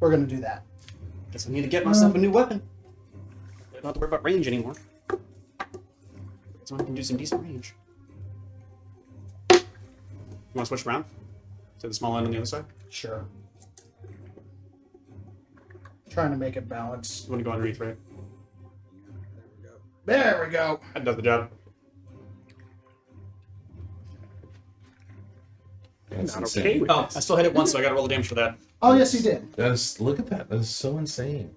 We're gonna do that. Guess I need to get myself a new weapon. I don't have to worry about range anymore. So I can do some decent range. You want to switch around? To the small end on the other side? Sure. Trying to make it balance. You want to go underneath, right? There we go. That does the job. That's not okay. Oh, I still hit it once, so I got to roll the damage for that. Oh, yes, you did. That's, look at that. That is so insane.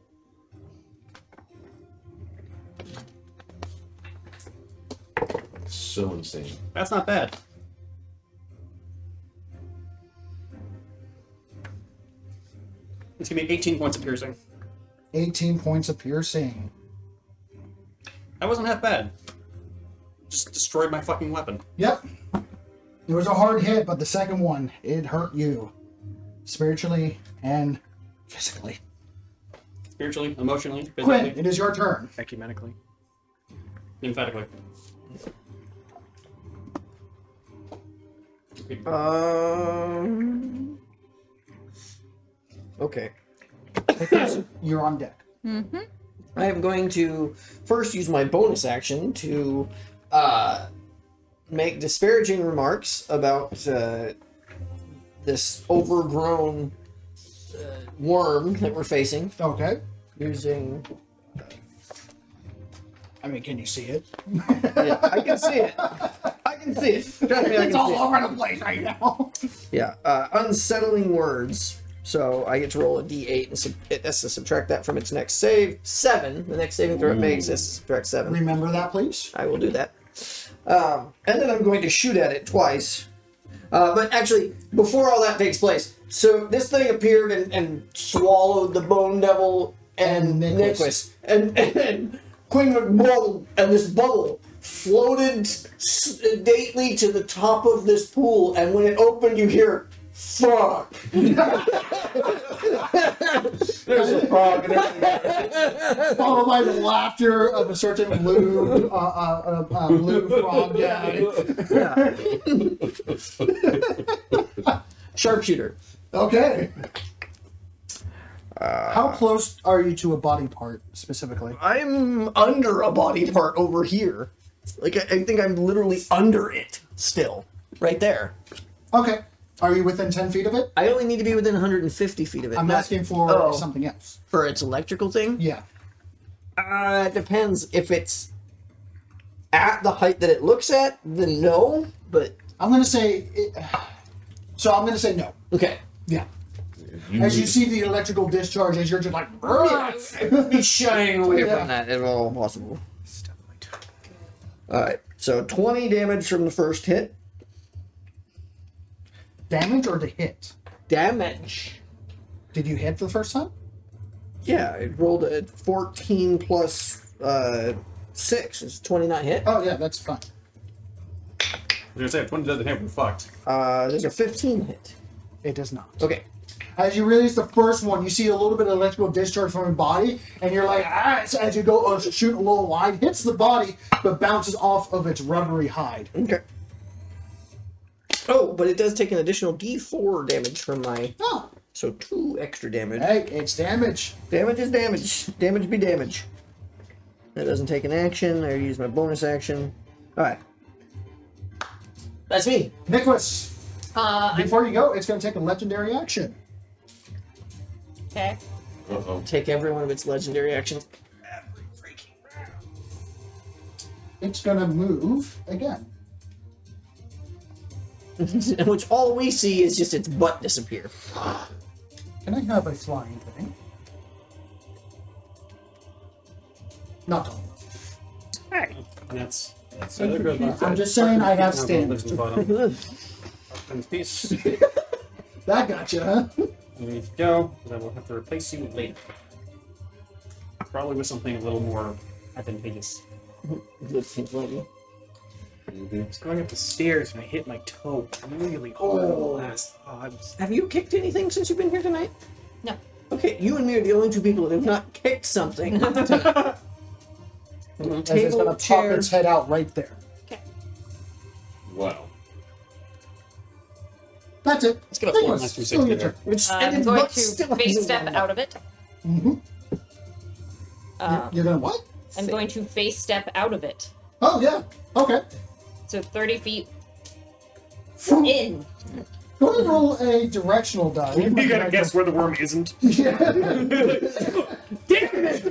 So insane. That's not bad. It's going to be 18 points of piercing. 18 points of piercing. That wasn't half bad. Just destroyed my fucking weapon. Yep. It was a hard hit, but the second one, it hurt you. Spiritually and physically. Spiritually, emotionally, physically. Quinn, it is your turn. Ecumenically. Emphatically. Okay. You're on deck. Mm-hmm. I am going to first use my bonus action to make disparaging remarks about this overgrown worm that we're facing. Okay. Using... I mean, can you see it? Yeah, I can see it. I can see it. It's all over the place right now. Yeah. Unsettling words. So I get to roll a d8 and it has to subtract that from its next save. 7. The next saving throw it makes has to subtract 7. Remember that, please. I will do that. And then I'm going to shoot at it twice. But actually, before all that takes place, so this thing appeared and swallowed the Bone Devil and Nyquist. And Queen would bubble, and this bubble floated sedately to the top of this pool, and when it opened, you hear. Fuck! There's a frog in everything. Followed by the laughter of a certain blue blue frog guy. Yeah. Sharpshooter. Okay. How close are you to a body part, specifically? I'm under a body part over here. Like, I think I'm literally under it still. Right there. Okay. Are you within 10 feet of it? I only need to be within 150 feet of it. I'm asking for something else. For its electrical thing? Yeah. It depends. If it's at the height that it looks at, then no, but... I'm going to say... So I'm going to say no. Okay. Yeah. As you see the electrical discharges, you're just like... He's shying away from that at all possible. Alright, so 20 damage from the first hit. Damage or the hit? Damage. Did you hit for the first time? Yeah, it rolled a 14 plus 6. Is 20 not hit? Oh, yeah, that's fine. I was going to say, if 20 doesn't hit, we're fucked. There's a 15 hit. It does not. Okay. As you release the first one, you see a little bit of electrical discharge from your body, and you're like, ah! So as you go shoot a little line, hits the body, but bounces off of its rubbery hide. Okay. Oh, but it does take an additional D4 damage from my... Oh. So 2 extra damage. Hey, it's damage. Damage is damage. Damage be damage. That doesn't take an action. I use my bonus action. All right. That's me. Nicholas. Before you go, it's going to take a legendary action. Okay. Uh-oh. Take every one of its legendary actions. Every freaking round. It's going to move again. In which all we see is just its butt disappear. Can I have a flying thing? Not all. Alright. That's really good. I'm just saying I have standards. Harper's piece. That gotcha, huh? You need to go, because I will have to replace you later. Probably with something a little more advantageous. I was going up the stairs and I hit my toe really hard. Have you kicked anything since you've been here tonight? No. Okay, you and me are the only two people that have not kicked something. Table, it's gonna pop its head out right there. Okay. Wow. That's it. It's gonna fall. I'm going to face step out of it. Mm-hmm. You're gonna what? I'm going to face step out of it. Oh yeah. Okay. So 30 feet in. Go ahead and roll a directional die. You gotta guess where the worm isn't. Yeah. Damn it!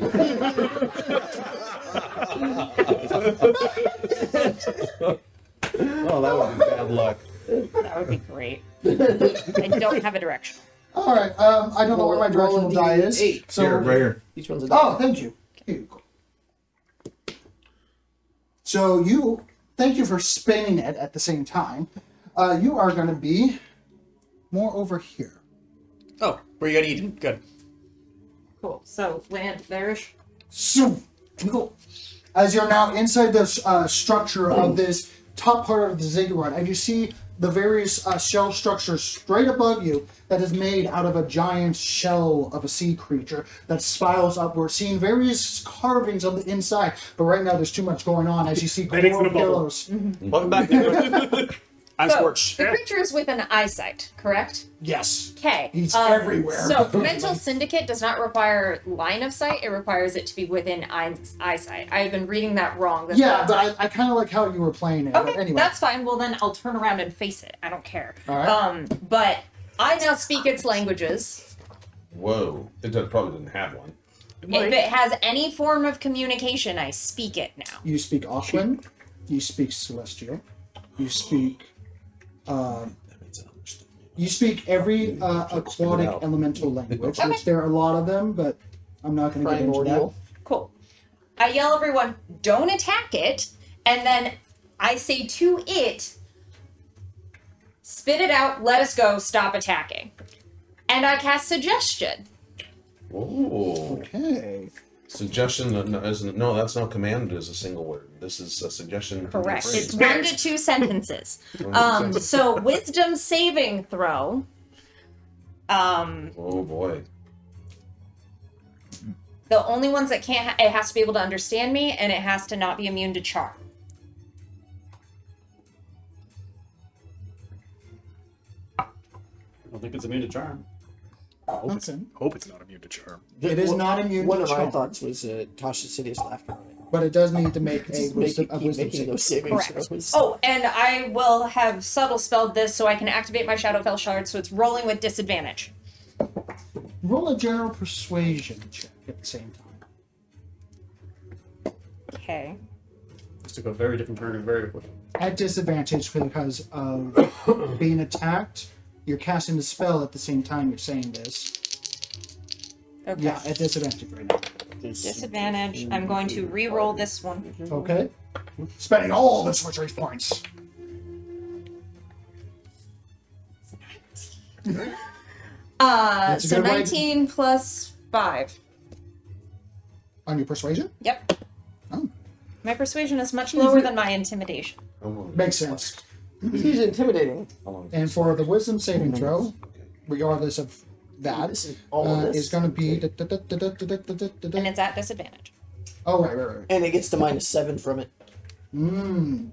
Oh, that would be bad luck. That would be great. I don't have a direction. All right. I don't know where my directional die is. So here, right here. Each one's a die. Oh, thank you. Here you go. So you. Thank you for spinning it at the same time. You are going to be more over here. Oh, where you got eaten. Good. Cool. So land there-ish. So, cool. As you're now inside the structure of this top part of the ziggurat, and you see the various shell structures straight above you that is made out of a giant shell of a sea creature that spirals upward, seeing various carvings on the inside. But right now there's too much going on as you see pillows. Welcome back. I'm Scorched. The creature is within eyesight, correct? Yes. Okay. He's everywhere. So Mental Syndicate does not require line of sight, it requires it to be within eyesight. I've been reading that wrong. That's but I kind of like how you were playing it. Okay, anyway. That's fine. Well, then I'll turn around and face it. I don't care. All right. But I now speak its languages. Whoa. It probably didn't have one. If it has any form of communication, I speak it now. You speak Ashwin. You speak Celestial. You speak... you speak every aquatic elemental language, which there are a lot of them, but I'm not going to get into that. Cool. I yell, everyone, don't attack it, and then I say to it, spit it out, let us go, stop attacking. And I cast Suggestion. Ooh. Okay. Suggestion isn't, no, that's not command is a single word. This is a suggestion. Correct. It's 1 to 2 sentences. So wisdom saving throw. Oh boy. The only ones that can't, it has to be able to understand me and it has to not be immune to charm. I don't think it's immune to charm. Hope it's not immune to charm. It is not immune to charm. One of my thoughts was Tasha's Hideous Laughter. But it does need to make a wisdom saving throw. Oh, and I will have subtle spelled this so I can activate my Shadowfell Shard, so it's rolling with disadvantage. Roll a general persuasion check at the same time. Okay. This took a very different turn and very quick. At disadvantage because of being attacked. You're casting the spell at the same time you're saying this. Okay. Yeah, at disadvantage right now. Disadvantage. I'm going to re-roll this one. Okay. Spending all the sorcery points. It's 19. So 19 plus 5. On your persuasion? Yep. Oh. My persuasion is much lower than my intimidation. Makes sense. He's intimidating. And for the wisdom saving throw, regardless of that, is going to be... And it's at disadvantage. Oh, right. And it gets the -7 from it.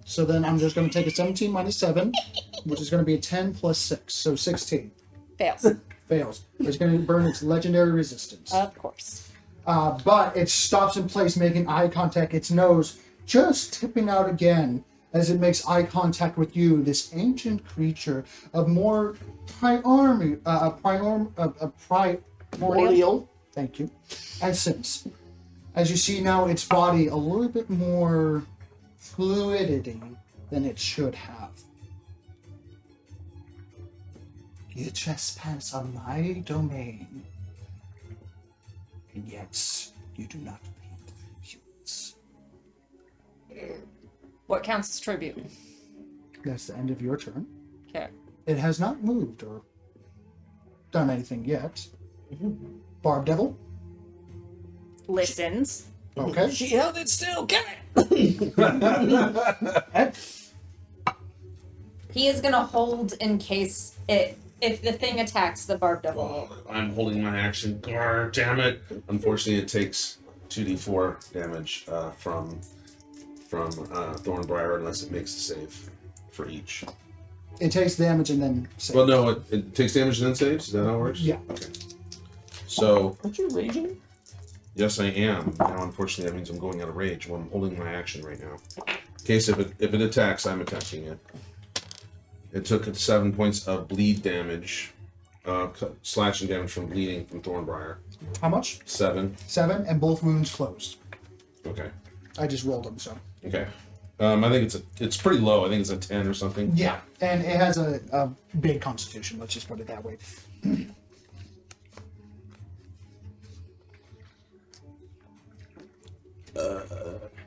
So then I'm just going to take a 17 -7, which is going to be a 10 +6, so 16. Fails. It's going to burn its legendary resistance. Of course. But it stops in place, making eye contact, its nose just tipping out again as it makes eye contact with you, this ancient creature of more primordial. Thank you. Essence. As you see now, its body a little bit more fluidity than it should have. You trespass on my domain, and yet you do not pay tributes. What counts as tribute? That's the end of your turn. Okay. It has not moved or done anything yet. Mm-hmm. Barb Devil listens. Okay. She held it still. Get it. He is gonna hold in case it. If the thing attacks the Barb Devil. Oh, I'm holding my action. Grr, damn it! Unfortunately, it takes 2d4 damage from Thornbriar unless it makes a save for each. It takes damage and then saves. Well, no, it takes damage and then saves? Is that how it works? Yeah. Okay. So... Aren't you raging? Yes, I am. Now, unfortunately, that means I'm going out of rage. Well, I'm holding my action right now. In case if it attacks, I'm attacking it. It took 7 points of bleed damage, slashing damage from bleeding from Thornbriar. How much? 7. 7, and both wounds closed. Okay. I just rolled them, so. Okay. I think it's pretty low. I think it's a 10 or something. Yeah, and it has a big constitution. Let's just put it that way.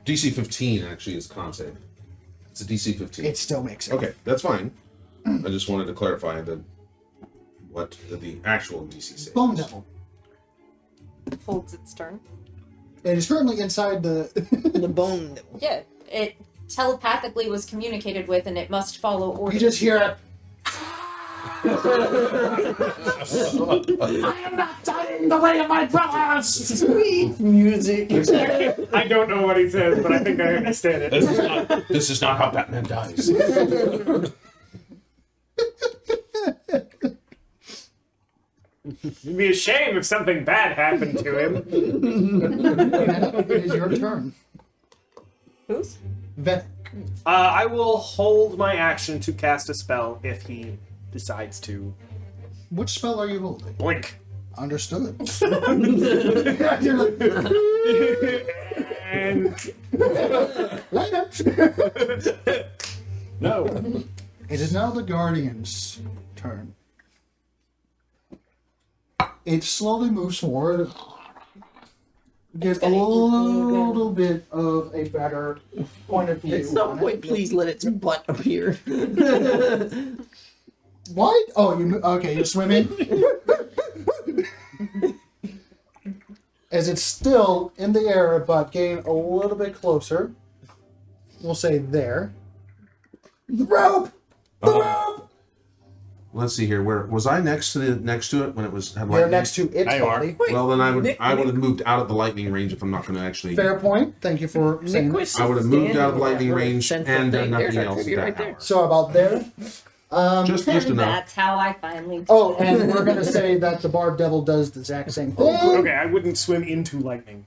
DC 15 actually is con save. It's a DC 15. It still makes it. Okay, that's fine. I just wanted to clarify what the actual DC says. Bone Devil holds its turn. It is currently inside the Bone Devil. Yeah, it telepathically was communicated with, and it must follow orders. You just hear it. I am not dying the way of my brothers. Sweet music. I don't know what he says, but I think I understand it. This is not how Batman dies. It'd be a shame if something bad happened to him. It is your turn. Who's? Vedic. I will hold my action to cast a spell if he decides to. Which spell are you holding? Blink. Understood. And... Later. No. It is now the Guardian's turn. It slowly moves forward. Get a little bit of a better point of view. At some point, please let its butt appear. What? Oh, you're swimming. As it's still in the air, but getting a little bit closer. We'll say there. The rope. The rope. Let's see here. Where was I next to it when it was? Had lightning? You're next to its body. Well, then I would have moved out of the lightning range if I'm not going to actually. Fair point. Thank you for saying. I would have moved out of the lightning range and done nothing else that hour. So about there. Just enough. That's how I finally. Oh, and we're going to say that the Barb Devil does the exact same thing. Okay, I wouldn't swim into lightning.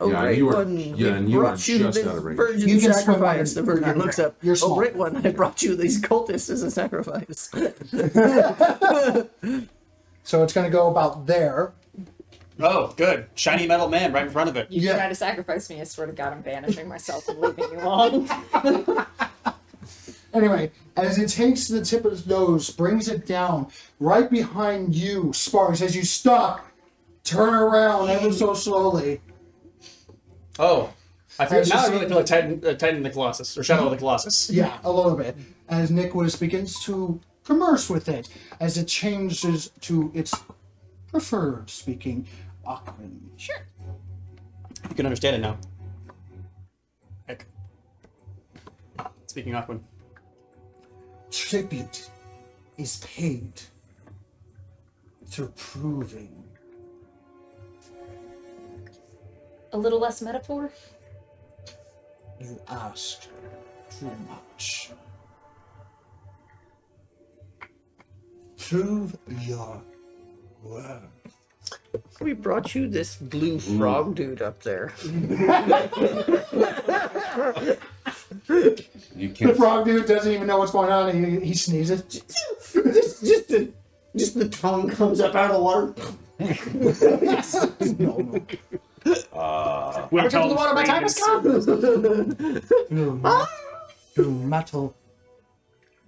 Oh, yeah, great one! Yeah, and you are just out of range. You can sacrifice. The virgin looks up. You're small. Oh, great one! I brought you these cultists as a sacrifice. So it's going to go about there. Oh, good! Shiny metal man right in front of it. You try to sacrifice me, I swear to God, I'm banishing myself and leaving you on. Anyway, as it takes the tip of its nose, brings it down right behind you, Sparks. As you stop, turn around ever so slowly. Oh, I feel now I really feel like Titan of the Colossus, or Shadow of the Colossus. Yeah, a little bit. As Nicholas begins to commerce with it, as it changes to its preferred speaking, Aquan. Sure. You can understand it now. Heck. Speaking Aquan. Tribute is paid through proving. A little less metaphor? You asked too much. Prove your worth. We brought you this blue frog dude up there. You can't. The frog dude doesn't even know what's going on. He sneezes. just the tongue comes up out of the water. No. We're to the water. My time is come. Through metal,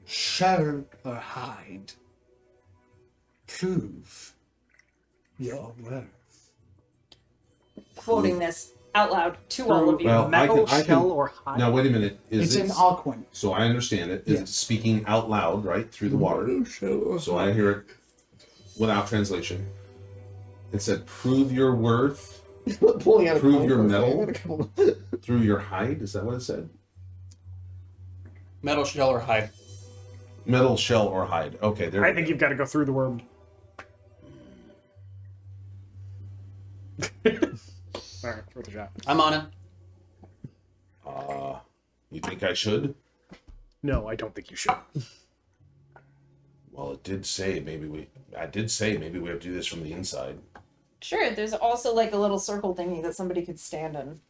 shatter or hide. Prove your worth. Quoting this out loud to all of you. Well, metal, shell, or hide. Now wait a minute. It's in Alcuin. So I understand it. It's speaking out loud, right, through the water. So I hear it without translation. It said, "Prove your worth." Pulling out prove your metal through your hide. Is that what it said? Metal, shell, or hide. Metal, shell, or hide. Okay, there. I think you've got to go through the worm. All right, worth a shot. I'm on it. You think I should? No, I don't think you should. Well, it did say maybe we. I did say maybe we have to do this from the inside. Sure. There's also like a little circle thingy that somebody could stand in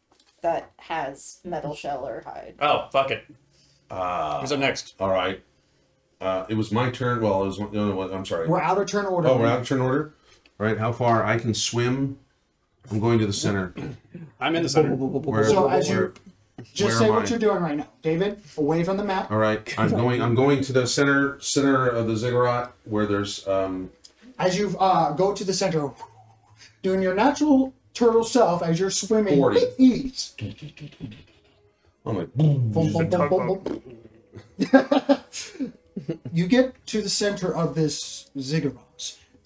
that has metal, shell, or hide. Oh, fuck it. Who's up next? All right. It was my turn. Well, it was. No, I'm sorry. We're out of turn order. Oh, we're out of turn order. All right. How far I can swim? I'm going to the center. I'm in the center. Just say what you're doing right now, David. Away from the map. All right. I'm going to the center of the ziggurat where there's. As you go to the center, doing your natural turtle self as you're swimming. 40. I'm like. Boom, boom, boom, boom, boom, boom. You get to the center of this ziggurat.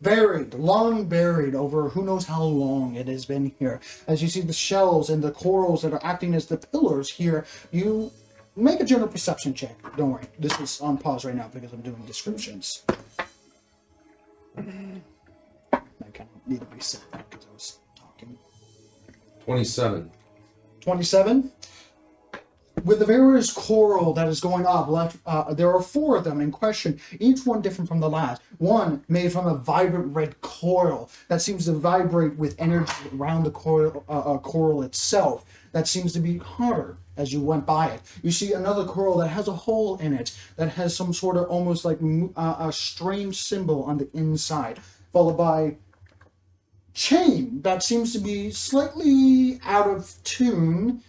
Buried, long buried over who knows how long it has been here. As you see the shells and the corals that are acting as the pillars here, you make a general perception check. Don't worry, this is on pause right now because I'm doing descriptions. I kind of need to reset that because I was talking. 27. 27? With the various coral that is going up, there are four of them in question, each one different from the last. One made from a vibrant red coral that seems to vibrate with energy around the coral itself. That seems to be hotter as you went by it. You see another coral that has a hole in it, that has some sort of almost like a strange symbol on the inside, followed by chain that seems to be slightly out of tune,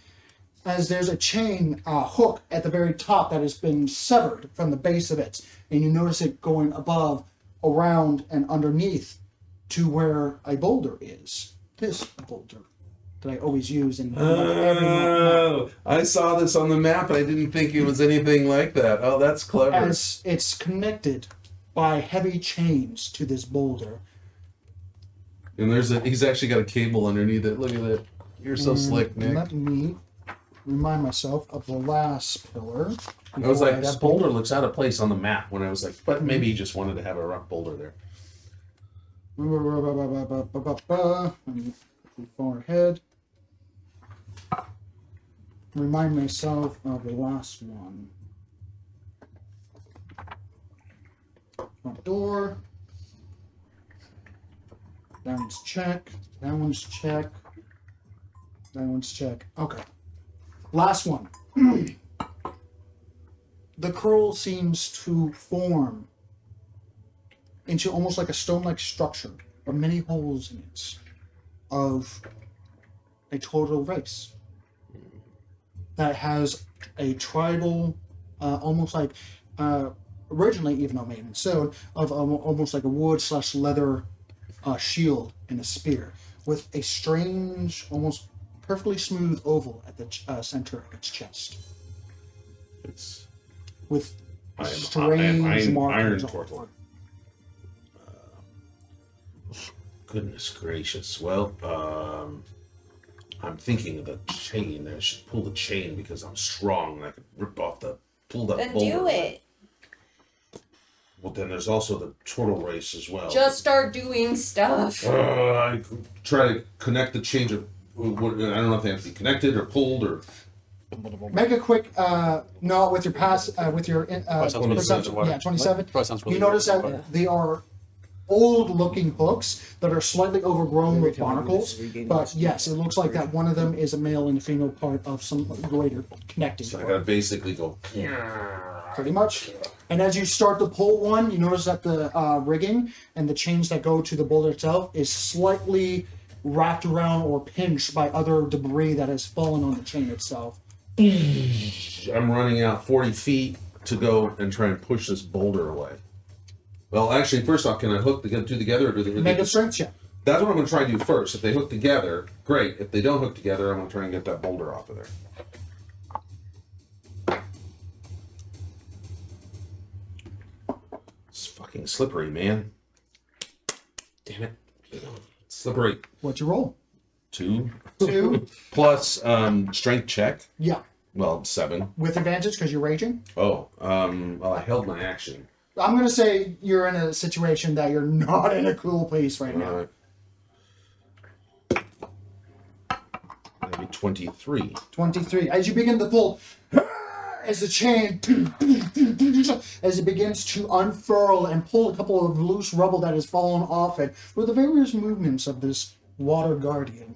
as there's a chain hook at the very top that has been severed from the base of it, and you notice it going above, around, and underneath to where a boulder is. This boulder that I always use in every map. I saw this on the map. I didn't think it was anything like that. Oh, that's clever. As it's connected by heavy chains to this boulder. And there's he's actually got a cable underneath it. Look at that. You're so slick, Nick. Let me remind myself of the last pillar. I was like, this boulder looks out of place on the map. When I was like, but maybe he just wanted to have a rock boulder there. Let me move forward ahead. Remind myself of the last one. Front door. That one's check. That one's check. That one's check. Okay. Last one. The coral seems to form into almost like a stone-like structure, with many holes in it, of a total race that has a tribal, almost like, originally, even though made in stone, of almost like a wood/leather shield and a spear, with a strange, almost perfectly smooth oval at the center of its chest. It's with strange markings on it. Goodness gracious. Well, I'm thinking of the chain. I should pull the chain because I'm strong. I could rip off the... pull that then boulder. Do it. Well, then there's also the turtle race as well. Just start doing stuff. I try to connect the change of... I don't know if they have to be connected or pulled or... Make a quick, no, with your pass, with your, perception, yeah, 27, you notice that they are old-looking hooks that are slightly overgrown with barnacles, but yes, it looks like that one of them is a male and a female part of some greater connecting. So I gotta basically go... Pretty much. And as you start to pull one, you notice that the rigging and the chains that go to the boulder itself is slightly wrapped around or pinched by other debris that has fallen on the chain itself. I'm running out 40 feet to go and try and push this boulder away. Well, actually, first off, can I hook the two together? Or do they make a strength check? That's what I'm going to try to do first. If they hook together, great. If they don't hook together, I'm going to try and get that boulder off of there. It's fucking slippery, man. Damn it. Slippery. What's your roll? Two. Plus strength check. Yeah. Well, 7. With advantage because you're raging? Oh, well, I held my action. I'm going to say you're in a situation that you're not in a cool place right now. That'd be 23. 23. As you begin to pull, as the chain, as it begins to unfurl and pull a couple of loose rubble that has fallen off it, with the various movements of this water guardian,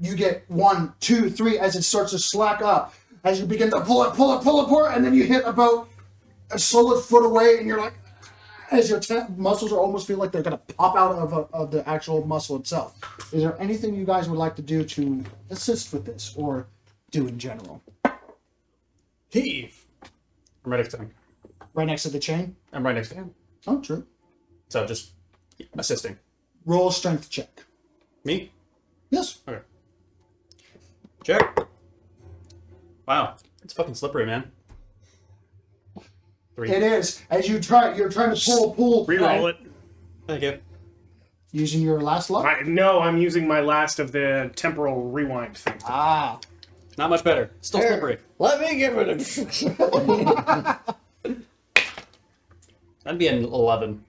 you get 1, 2, 3 as it starts to slack up. As you begin to pull it, and then you hit about a solid foot away, and you're like, as your muscles are almost feel like they're gonna pop out of the actual muscle itself. Is there anything you guys would like to do to assist with this, or do in general? Heave. I'm right next to him. Right next to the chain? I'm right next to him. Oh, true. So just assisting. Roll strength check. Me? Yes. Okay. Check. Wow. It's fucking slippery, man. 3. It is. As you try, you're trying to pull. Reroll it. Thank you. Using your last luck? No, I'm using my last of the temporal rewind thing. Ah. Not much better. Still here, slippery. Let me get rid of it. That'd be an 11.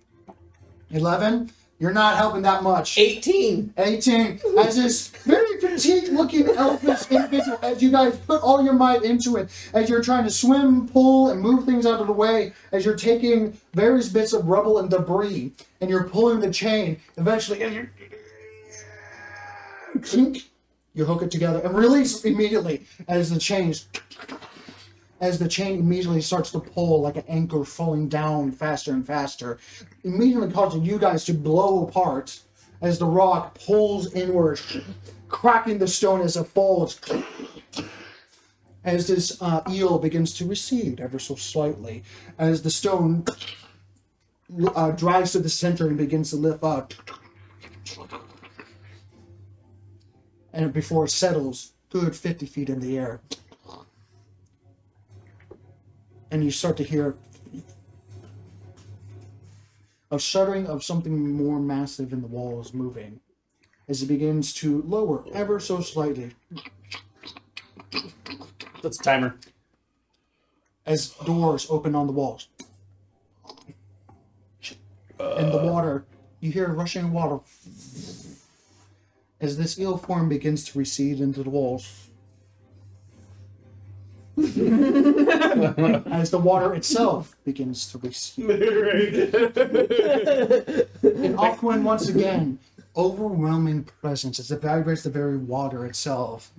11? You're not helping that much. 18. 18. As this very fatigued-looking elfish individual, as you guys put all your might into it, as you're trying to swim, pull, and move things out of the way, as you're taking various bits of rubble and debris, and you're pulling the chain, eventually, and you're... You hook it together and release immediately as the chains, as the chain immediately starts to pull like an anchor falling down faster and faster, immediately causing you guys to blow apart as the rock pulls inward, cracking the stone as it falls, as this eel begins to recede ever so slightly, as the stone drives to the center and begins to lift up. And before it settles, good 50 feet in the air. And you start to hear a shuddering of something more massive in the walls moving as it begins to lower ever so slightly. That's a timer. As doors open on the walls. And the water, you hear rushing water. As this eel form begins to recede into the walls. As the water itself begins to recede. And Aquan once again, overwhelming presence as it vibrates the very water itself.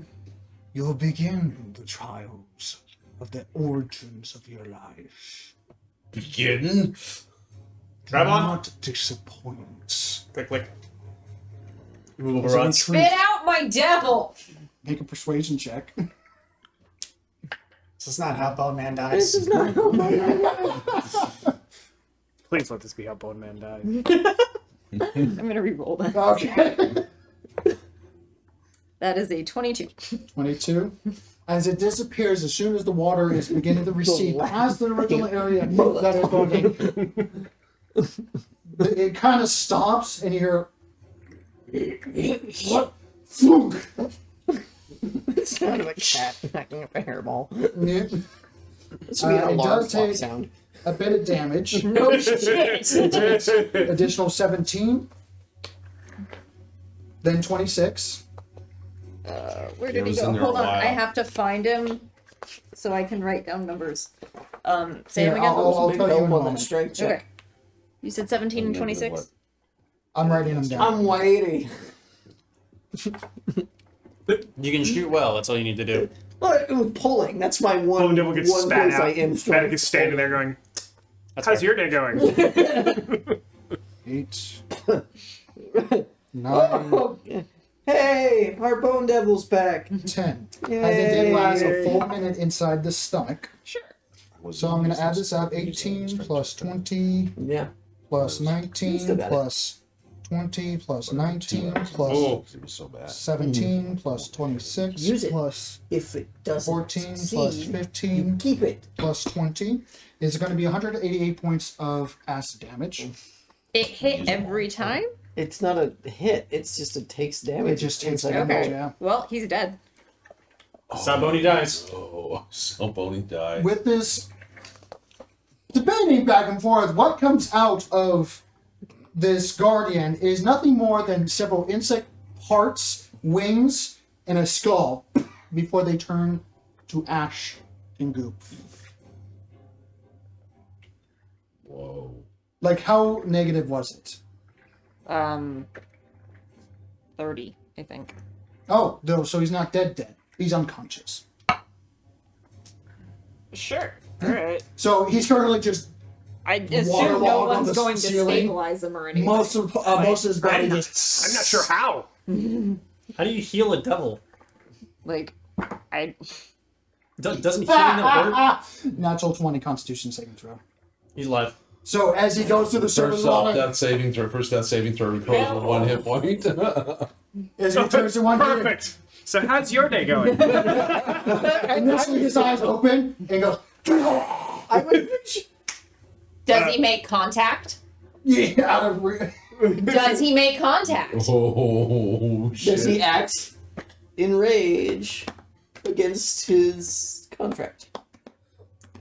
You'll begin the trials of the origins of your life. Begin? Travel on. Do not disappoint. Click, click. Spit out my devil! Make a persuasion check. This is not how Bone Man dies. This is not how Bone Man dies. Please let this be how Bone Man dies. I'm gonna re-roll that. Okay. That is a 22. 22? As it disappears, as soon as the water is beginning to recede past the original area that is going to... It kind of stops and you're... What? Flunk! It sounded like a cat knocking up a hairball. Yeah. This would be an alarm clock sound. A bit of damage. Nope. It takes additional 17. Then 26. Where did he go? Hold on, I have to find him so I can write down numbers. Say him again. I'll tell you in a moment. Okay. You said 17 and 26? I'm writing them down. I'm waiting. You can shoot well, that's all you need to do. Well, it was pulling, that's my one. Bone Devil gets spat out. Vedic is standing there going, how's your day going? 8. 9. Oh, hey, our Bone Devil's back. 10. Yay. I think it lasts a full minute inside the stomach. Sure. So I'm going to add this up. 18 plus 20 plus 19 plus 20 plus 19 plus 17 plus 26 plus 14 plus 15 plus 20 is going to be 188 points of acid damage. It hit every time? It's not a hit, it's just it takes damage. It just takes damage, yeah. Well, he's dead. Oh, Samboni dies. Oh, Samboni dies. With this debating back and forth, what comes out of this guardian is nothing more than several insect parts, wings, and a skull before they turn to ash and goop. Whoa. Like, how negative was it? 30, I think. Oh, no, so he's not dead. He's unconscious. Sure. All right. So he's currently just. I assume no one's going to stabilize him or anything. Most of his body just. I'm not sure how. How do you heal a devil? Like, doesn't healing hurt? Natural 20 Constitution saving throw. He's alive. So as he goes to the surface of the first death saving throw recovers with 1 hit point. As he turns to 1 hit. Perfect. So how's your day going? And this his eyes open and goes. Does he make contact? Yeah. Does he make contact? Oh shit. Does he act in rage against his contract?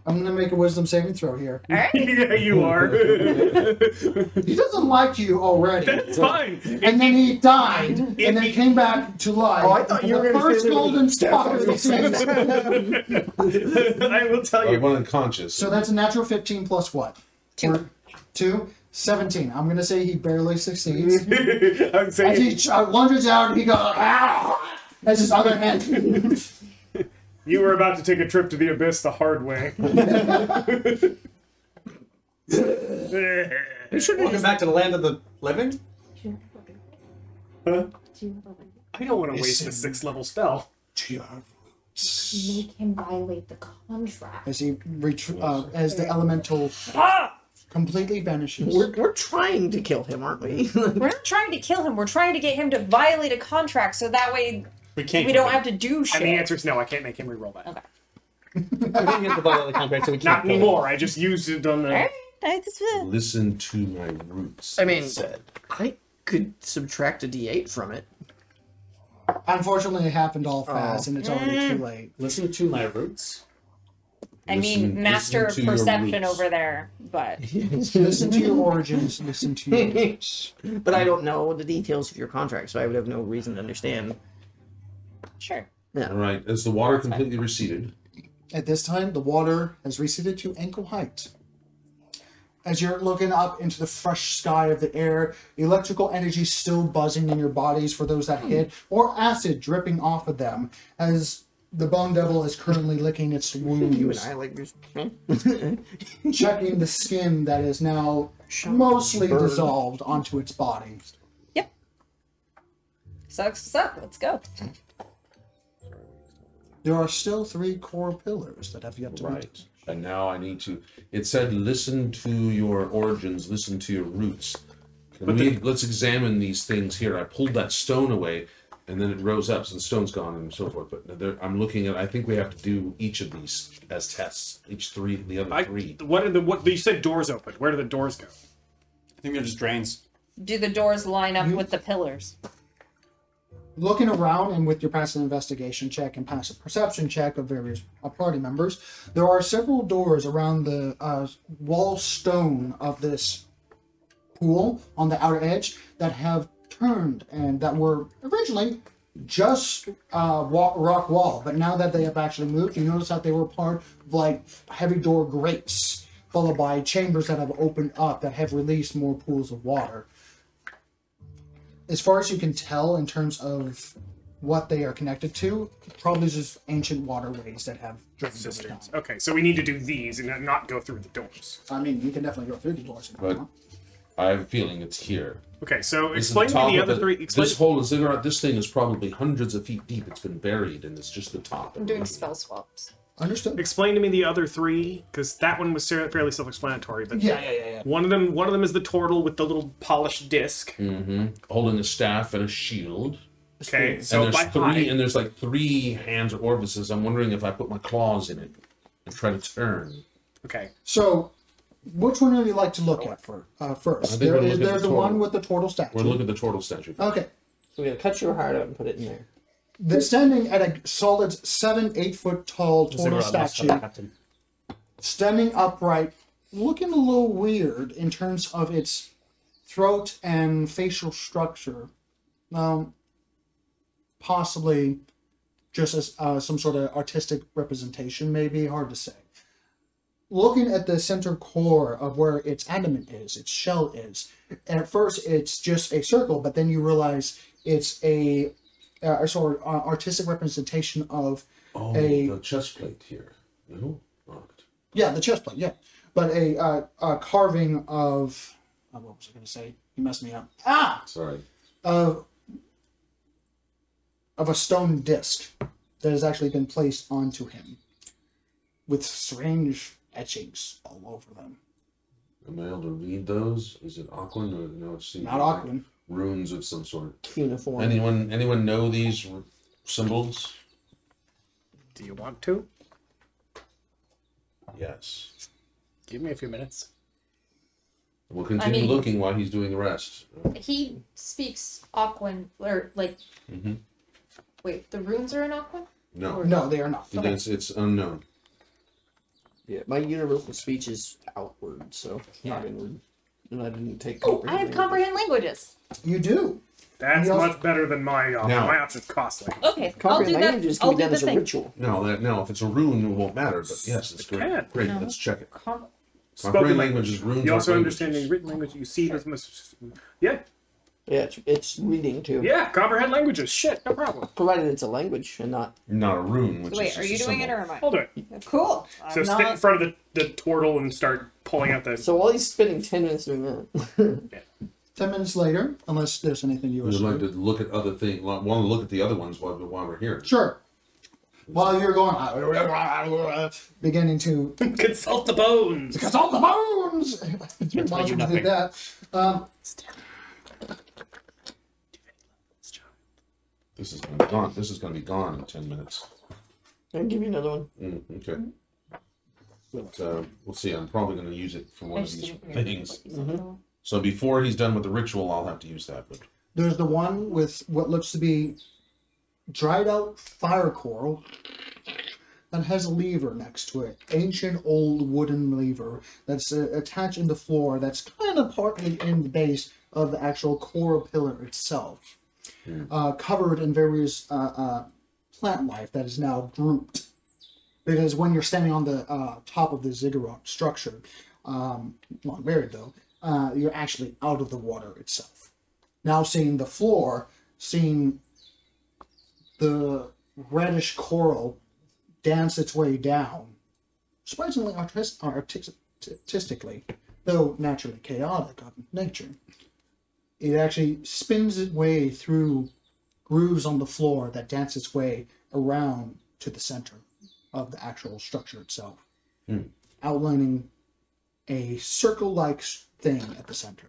I'm gonna make a wisdom saving throw here. All right. Yeah, you are. He doesn't like you already. That's fine. And then he died, and then came back to life. Oh, I thought you were the first golden spot of the I will tell you. One unconscious. So that's a natural 15 plus what? 2. 17. I'm gonna say he barely succeeds. I'm saying. As he wanders out, and he goes, "Ah!" As his other hand. You were about to take a trip to the abyss the hard way. You should welcome back to the land of the living. Huh? I don't want to waste the 6th level spell. Make him violate the contract. As he as the elemental completely vanishes. We're trying to kill him, aren't we? We're not trying to kill him. We're trying to get him to violate a contract, so that way. We don't have to do shit. And the answer is no, I can't make him re-roll that. Okay. We didn't get the violate contract, so we can't. Not anymore, I just used it on the... All right, listen to my roots. I mean, I could subtract a d8 from it. Unfortunately, it happened all fast, and it's already too late. Listen to my roots. I mean, master of perception over there, but... Listen to your origins, listen to your roots. But I don't know the details of your contract, so I would have no reason to understand. Sure. Yeah. All right. Is the water completely receded? At this time, the water has receded to ankle height. As you're looking up into the fresh sky of the air, electrical energy still buzzing in your bodies for those that hit, or acid dripping off of them, as the Bone Devil is currently licking its wounds. You and I like this. Checking the skin that is now mostly dissolved onto its body. Yep. Sucks up. Let's go. There are still 3 core pillars that have yet to be touched. And now I need to... It said, listen to your origins, listen to your roots. Let's examine these things here. I pulled that stone away, and then it rose up, so the stone's gone and so forth. But I'm looking at... I think we have to do each of these as tests. Each three, the other three. What you said doors open. Where do the doors go? I think they're just drains. Do the doors line up with the pillars? looking around and with your passive investigation check and passive perception check of various party members, there are several doors around the wall stone of this pool on the outer edge that have turned and that were originally just rock wall, but now that they have actually moved, you notice that they were part of like heavy door grates, followed by chambers that have opened up that have released more pools of water. As far as you can tell in terms of what they are connected to, probably just ancient waterways that have driven down. Okay, so we need to do these and not go through the doors. I mean, you can definitely go through the doors. But I have a feeling it's here. Okay, so explain to me the other three. This whole ziggurat, this thing is probably hundreds of feet deep. It's been buried, and it's just the top. I'm doing spell swaps. Understood. Explain to me the other three, because that one was fairly self-explanatory. But yeah. One of them is the turtle with the little polished disc, holding a staff and a shield. Okay, so and there's there's like three hands or orifices. I'm wondering if I put my claws in it and try to turn. Okay. So, which one would you like to look at first? There's the one with the turtle statue. We're looking at the turtle statue. Okay. So we're going to cut your heart out and put it in there. They're standing at a solid 7-8 foot tall turtle statue, standing upright, looking a little weird in terms of its throat and facial structure. Possibly just as some sort of artistic representation, maybe, hard to say. Looking at the center core of where its adamant is, its shell is, and at first it's just a circle, but then you realize it's a sort of artistic representation of the chest plate here. No? Marked. Yeah, the chest plate, yeah. But a carving of... Oh, what was I going to say? You messed me up. Ah! Sorry. Of a stone disc that has actually been placed onto him with strange etchings all over them. Am I able to read those? Is it Auckland or no? It's not Auckland. Runes of some sort. Uniform. Anyone know these symbols? Do you want to? Yes. Give me a few minutes. We'll continue looking while he's doing the rest. He speaks Auckland, or like. Wait, the runes are in Auckland? No, no, they are not. Okay. It's unknown. Yeah, my universal speech is outward, so not inward. And I didn't take comprehend. I have comprehend languages. You do. That's much better than my option. My option's costly. Okay, comprehend languages can be done as a ritual. No, if it's a rune, it won't matter. But yes, it's great. Great, let's check it. Comprehend languages, runes. You also understand the written language. You see this must. Yeah. Yeah, it's reading too. Yeah, comprehend languages. Shit, no problem. Provided it's a language and not a rune. Which wait, are you doing it or am I? I'll do it. Cool. So stand in front of the turtle and start pulling out the. So while he's spending 10 minutes doing that. 10 minutes later, unless there's anything you would like to look at other things. Want to look at the other ones while we're here. Sure. While you're going, beginning to consult the bones. Consult the bones. That's why you did that. This is going to be gone. This is going to be gone in 10 minutes. I'll give you another one. Okay. So we'll see. I'm probably going to use it for one of these things. So before he's done with the ritual, I'll have to use that. But there's the one with what looks to be dried out fire coral that has a lever next to it. Ancient old wooden lever that's attached in the floor. That's kind of partly in the base of the actual core pillar itself. Covered in various plant life that is now grouped, because when you're standing on the top of the ziggurat structure, long buried though, you're actually out of the water itself. Now seeing the floor, seeing the reddish coral dance its way down, surprisingly artistically, though naturally chaotic of nature. It actually spins its way through grooves on the floor that dance its way around to the center of the actual structure itself, outlining a circle-like thing at the center.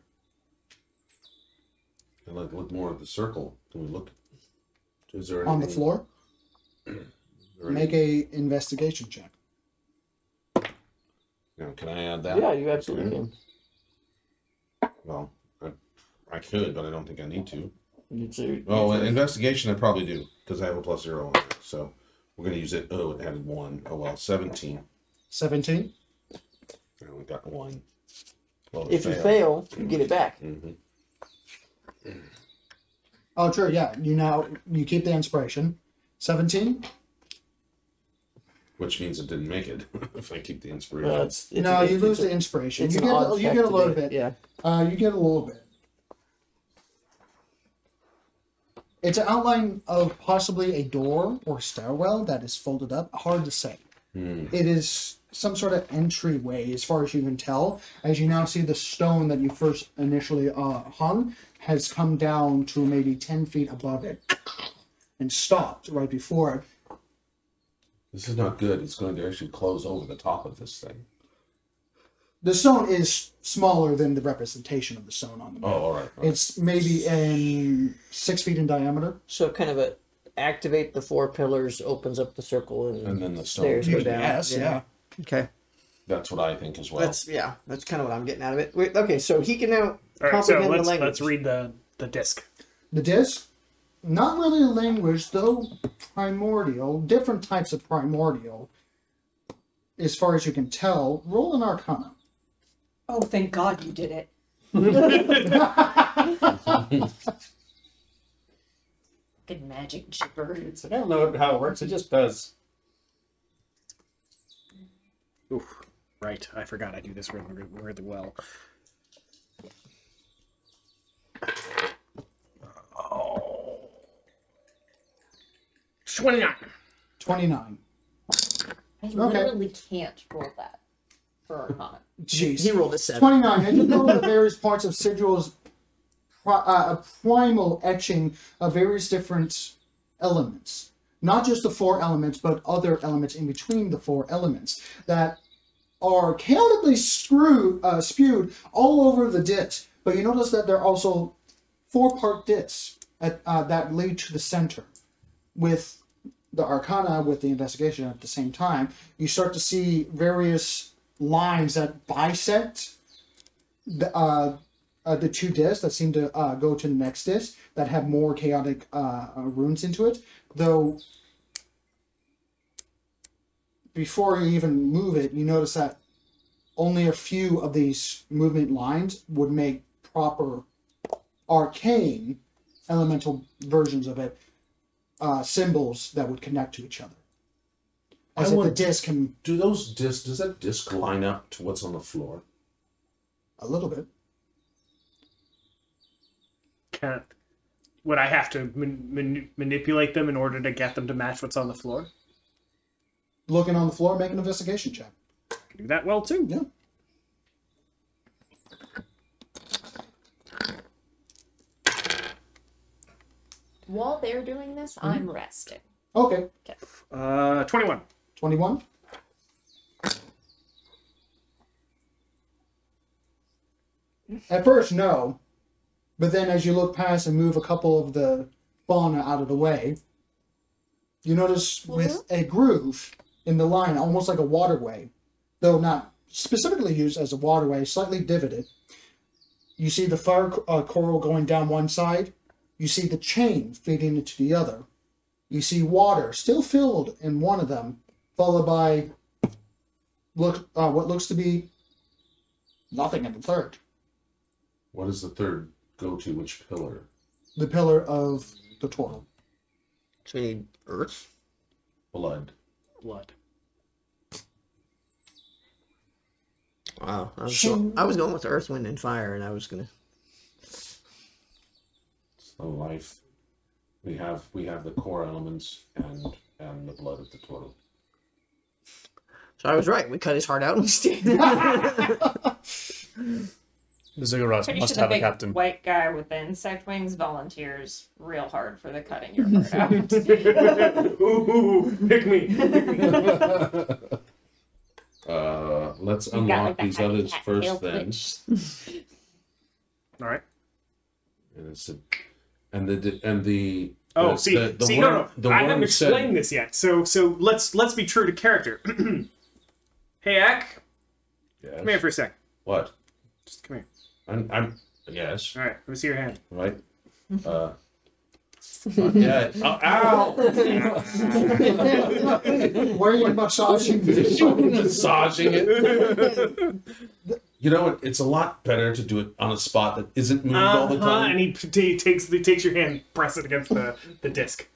I'd like to look more at the circle. Can we look? Is there anything... on the floor? Make an investigation check. Now, can I add that? Yeah, you absolutely can. Well... I could, but I don't think I need to. Well, an investigation I probably do, because I have a +0 on it. So we're going to use it. Oh, it added 1. Oh, well, 17. 17? I only got 1. Well, if you fail, you get it back. Mm-hmm. Oh, true, yeah. You keep the inspiration. 17? Which means it didn't make it, if I keep the inspiration. Well, you lose the inspiration. You get a little bit. Yeah. You get a little bit. It's an outline of possibly a door or stairwell that is folded up. Hard to say. Mm. It is some sort of entryway, as far as you can tell. As you now see, the stone that you first initially hung has come down to maybe 10 feet above it and stopped right before it. This is not good. It's going to actually close over the top of this thing. The stone is smaller than the representation of the stone on the map. Oh, all right. It's maybe 6 feet in diameter. So kind of activate the four pillars, opens up the circle, and then the stairs go down. Yes, yeah. Okay. That's what I think as well. That's kind of what I'm getting out of it. Wait, okay, so he can now comprehend the language. Let's read the disc. The disc? Not really a language, though primordial. Different types of primordial, as far as you can tell. Roll an Arcana. Oh, thank God you did it. Good magic jibber. I don't know how it works. It just does. Oof. Right. I forgot I do this really well. Oh. 29. 29. I literally can't roll that. Jeez. He rolled a 7. 29. And you know the various parts of Sigil's primal etching of various different elements. Not just the four elements, but other elements in between the four elements that are chaotically spewed all over the disc. But you notice that there are also four-part discs that lead to the center. With the Arcana, with the investigation at the same time, you start to see various lines that bisect the two discs that seem to go to the next disc that have more chaotic runes into it. Though, before you even move it, you notice that only a few of these movement lines would make proper arcane elemental versions of it, symbols that would connect to each other. As if the disc can... Does that disc line up to what's on the floor? A little bit. Would I have to manipulate them in order to get them to match what's on the floor? Looking on the floor, make an investigation check. I can do that well, too. Yeah. While they're doing this, I'm resting. Okay. 21. 21? At first, no. But then as you look past and move a couple of the fauna out of the way, you notice with a groove in the line, almost like a waterway, though not specifically used as a waterway, slightly divoted. You see the fire coral going down one side. You see the chain feeding into the other. You see water still filled in one of them, followed by what looks to be nothing in the third. What is the third? Go to which pillar? The pillar of the turtle. So we need earth? Blood. Blood. Wow. I was going with earth, wind, and fire, and I was going to... So life. We have the core elements and the blood of the turtle. So I was right. We cut his heart out and we stayed there. The Ziggurat must have a captain. White guy with the insect wings volunteers real hard for the cutting your heart out. ooh, pick me. Let's unlock these others first, then. All right. I haven't explained this yet. So let's be true to character. Hey, Eck. Yes. Come here for a sec. What? Just come here. Yes. All right, let me see your hand. All right. Not yet. Oh, ow! Where are you massaging this? Massaging it. You know, it's a lot better to do it on a spot that isn't moved all the time. And he takes your hand, press it against the disc.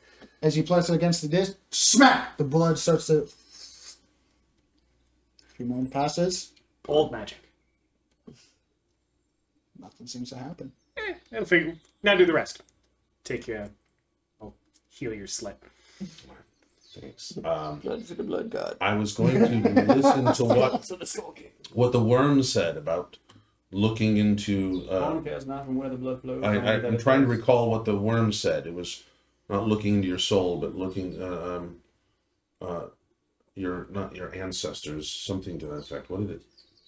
As you press it against the disc, smack! The blood starts to... A few moments passes. Old magic. Nothing seems to happen. It'll figure. Now do the rest. Take your... I'll heal your slip. Thanks. Blood for the blood god. I was going to listen to what the worm said about looking into... not from where the blood flows. I'm trying to recall what the worm said. It was not looking into your soul, but looking... not your ancestors, something to that effect. What did it...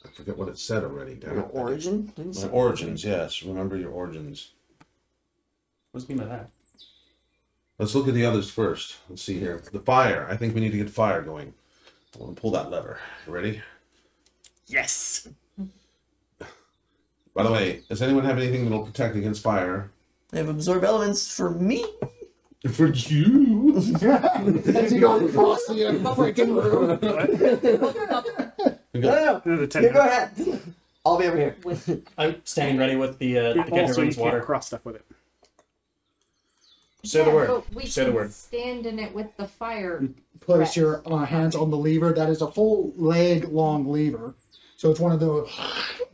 I forget what it said already. Your origin? My origins, yes. Remember your origins. What's mean by that? Let's look at the others first. Let's see here. The fire. I think we need to get fire going. I want to pull that lever. Ready? Yes! By the way, does anyone have anything that'll protect against fire? I have absorb elements for me. For you? As you go across the freaking room. No, go ahead. I'll be over here. I'm standing ready with the Genderman's water. Cross stuff with it. Say the word. But we say the word. Stand in it with the fire. Place your hands on the lever. That is a full leg long lever. So it's one of those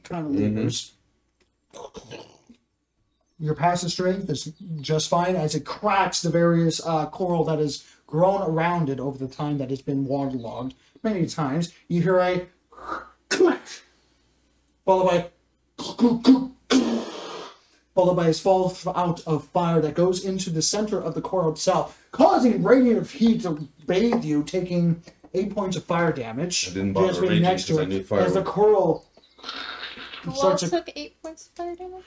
kind of levers. Your passive strength is just fine as it cracks the various coral that has grown around it over the time that it's been waterlogged. Many times you hear a clash, followed by a fall out of fire that goes into the center of the coral itself, causing radiant heat to bathe you, taking 8 points of fire damage. I didn't bother raging because I knew fire. As the coral took 8 points of fire damage?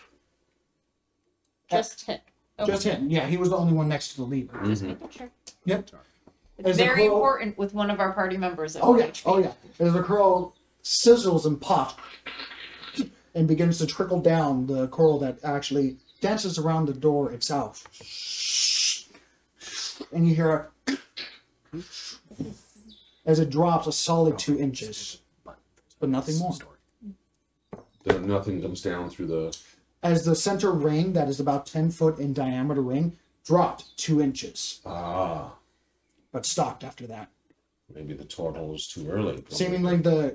Just hit. Okay. Just hit. Yeah, he was the only one next to the lever. Just making sure. Yep. It's very important with one of our party members. Oh yeah. As the coral sizzles and pops and begins to trickle down, the coral that actually dances around the door itself. And you hear a as it drops a solid 2 inches, but nothing more. Nothing comes down through the... As the center ring, that is about 10 foot in diameter ring, dropped 2 inches. Ah. But stopped after that. Maybe the turtle was too early. Seemingly the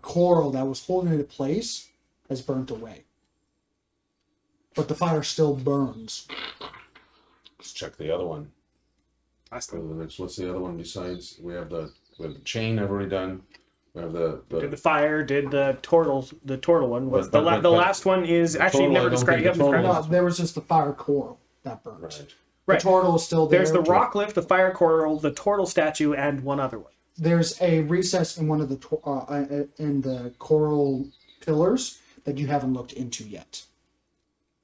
coral that was holding it in place has burnt away. But the fire still burns. Let's check the other one. What's the other one besides? We have the chain I've already done. We have the fire. Did the turtle one? What's the last one is actually turtle, never described. There was just the fire coral that burned. Right. Right. The turtle is still there. There's the rock lift, the fire coral, the turtle statue, and one other one. There's a recess in one of the in the coral pillars that you haven't looked into yet.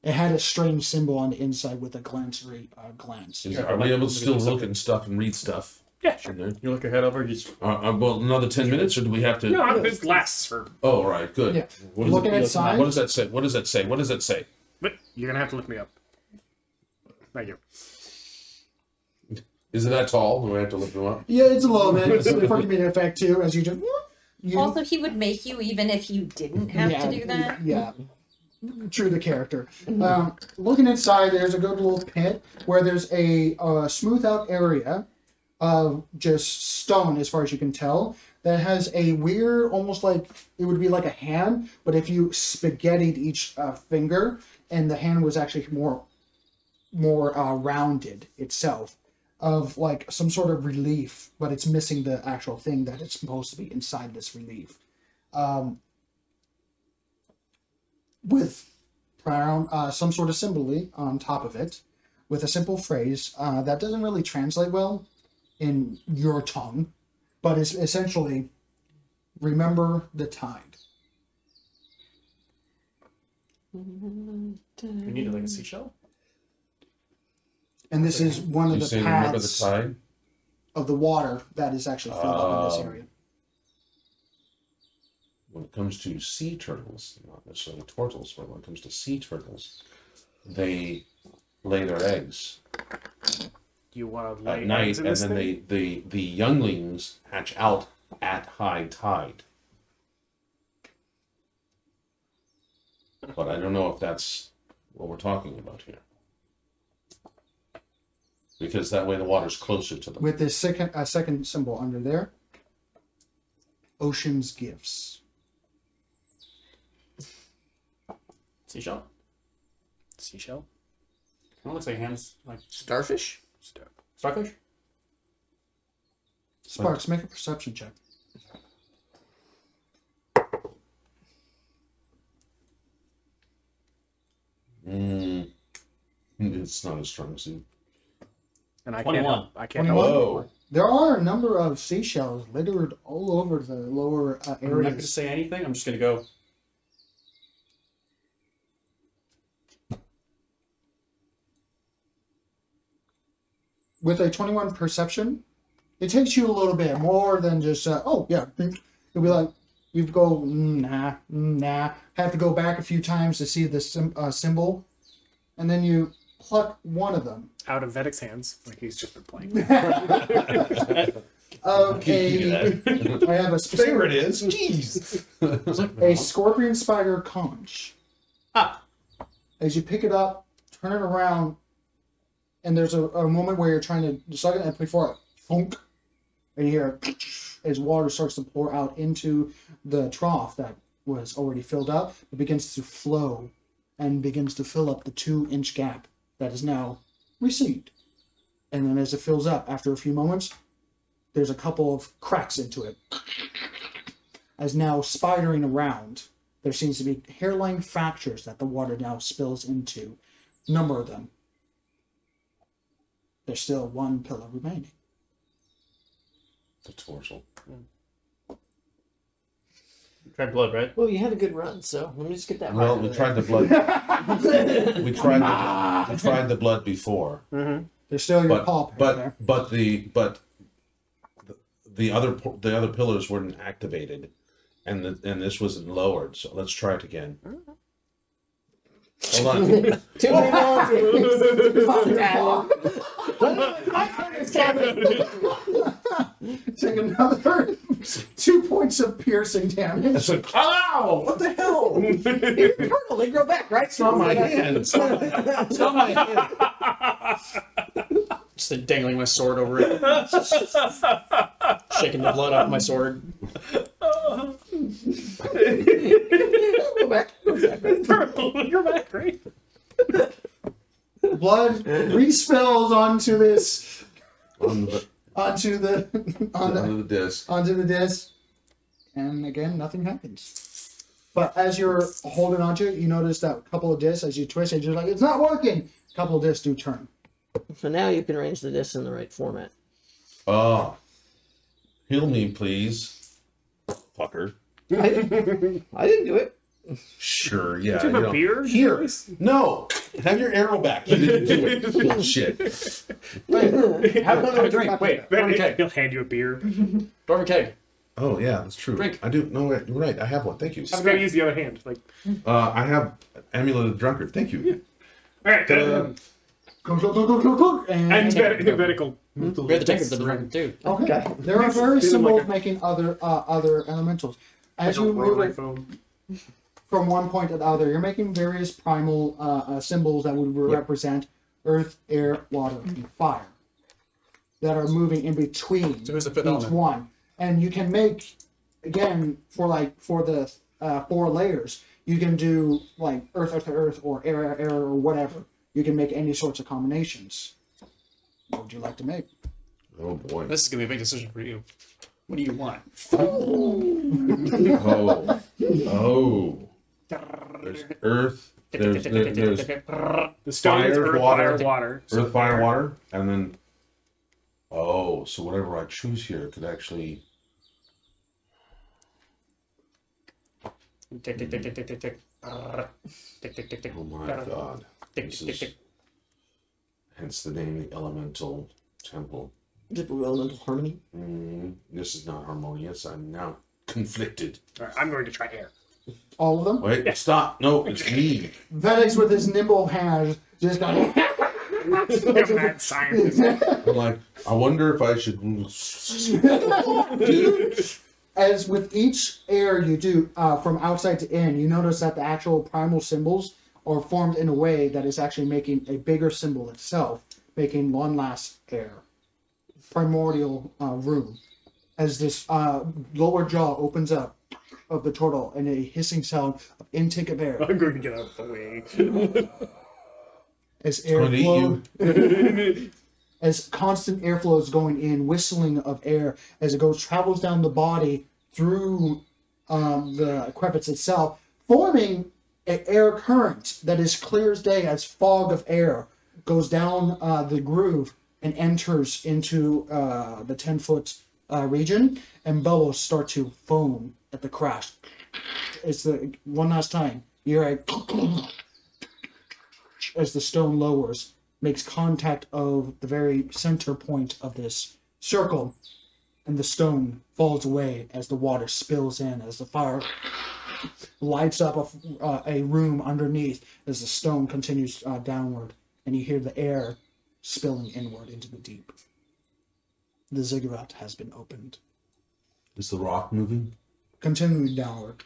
It had a strange symbol on the inside with a glancery glance. Are we able to still look and stuff and read stuff? Yeah, sure. You look ahead over. Well, another 10 minutes, or do we have to? No, it lasts for. Oh, all right, good. Yeah. Looking inside. What does that say? What does that say? What does that say? But you're gonna have to look me up. Thank you. Is it that tall? Do I have to look him up? Yeah, it's a little bit. It's a pretty big effect, too, as you just... Also, he would make you even if you didn't have to do that. Yeah. True to character. Looking inside, there's a good little pit where there's a smooth-out area of just stone, as far as you can tell, that has a weird, almost like... It would be like a hand, but if you spaghettied each finger, and the hand was actually more rounded itself. Of like some sort of relief, but it's missing the actual thing that it's supposed to be inside this relief. With some sort of symbol on top of it, with a simple phrase that doesn't really translate well in your tongue, but is essentially, remember the tide. We need like a seashell? And this is one of the paths of the water that is actually filled up in this area. When it comes to sea turtles, not necessarily turtles, but when it comes to sea turtles, they lay their eggs. You want to lay at night, eggs in and this then thing? The younglings hatch out at high tide. But I don't know if that's what we're talking about here. Because that way the water's closer to them. With this second symbol under there, Ocean's Gifts. Seashell? Seashell? It looks like hands. Like starfish? Starfish? Sparks, make a perception check. It's not as strong as you. And I can't help. I can't help. There are a number of seashells littered all over the lower areas. I'm not going to say anything. I'm just going to go. With a 21 perception, it takes you a little bit more than just, oh, yeah. You'll be like, you go, nah. Have to go back a few times to see the symbol. And then you pluck one of them. Out of Vedic's hands, like he's just been playing. Okay. I have a favorite is. Jeez. A scorpion spider conch. Ah. As you pick it up, turn it around, and there's a moment where you're trying to suck it and put forward. Funk. And you hear as water starts to pour out into the trough that was already filled up. It begins to flow and begins to fill up the 2-inch gap that is now recede, and then as it fills up after a few moments, there's a couple of cracks into it. As now spidering around, there seems to be hairline fractures that the water now spills into. Number of them. There's still one pillar remaining. The torso. Yeah. You tried blood, right? Well, you had a good run, so let me just get that. Well, we tried the blood. We tried the blood before. Mm-hmm. There's still your paw pair there. But the other pillars weren't activated, and this wasn't lowered. So let's try it again. Mm-hmm. Hold on. Too many balls. Take another 2 points of piercing damage. Like, ow! What the hell? You're purple. They grow back, right? It's on my hand. It's on my hand. Just like dangling my sword over it. Shaking the blood off my sword. Go back, right? Blood respills onto this, onto the disc, and again nothing happens. But as you're holding onto it, you notice that a couple of discs, as you twist it, you're like, it's not working. A couple of discs do turn. So now you can arrange the discs in the right format. Oh, heal me, please, fucker. I didn't do it. Sure, yeah. Did you have a beer? Here. No. Have your arrow back. You didn't do it. Bullshit. Have a drink. Wait, Dorman, he'll hand you a beer. Dorman keg. Oh, yeah, that's true. Drink. I do. No, you're right. I have one. Thank you. I'm going to use the other hand. Like, I have Amulet of Drunkard. Thank you. Yeah. All right. Go. And medical. We're the Drunkard of the Drunkard, too. Okay. There are various symbols making other elementals. As you move it from one point to the other, you're making various primal symbols that would represent earth, air, water, and fire that are moving in between each one. And you can make, again, for the 4 layers, you can do like earth to earth or air or whatever. You can make any sorts of combinations. What would you like to make? Oh boy. This is going to be a big decision for you. What do you want? Oh. There's earth, there's the fire, water. Earth, fire, water, and then... Oh, so whatever I choose here could actually... Oh my god. This is... Hence the name, the Elemental Temple. Elemental Harmony? This is not harmonious. I'm now conflicted. All right, I'm going to try air. All of them? Wait, stop. No, it's me. Vedic with his nimble hands just got You're a mad scientist. I'm like, I wonder if I should... As with each air you do, from outside to in, you notice that the actual primal symbols are formed in a way that is actually making a bigger symbol itself, making one last air. Primordial room. As this lower jaw opens up of the turtle and a hissing sound of intake of air. I'm going to get out of the way. As air flows, as constant airflow is going in, whistling of air as it goes, travels down the body through the crevice itself, forming an air current that is clear as day as fog of air goes down the groove and enters into the 10-foot region, and bubbles start to foam at the crash. It's the one last time. You're a as the stone lowers, makes contact of the very center point of this circle, and the stone falls away as the water spills in, as the fire lights up a room underneath, as the stone continues downward, and you hear the air spilling inward into the deep. The ziggurat has been opened. Is the rock moving? Continuing downward.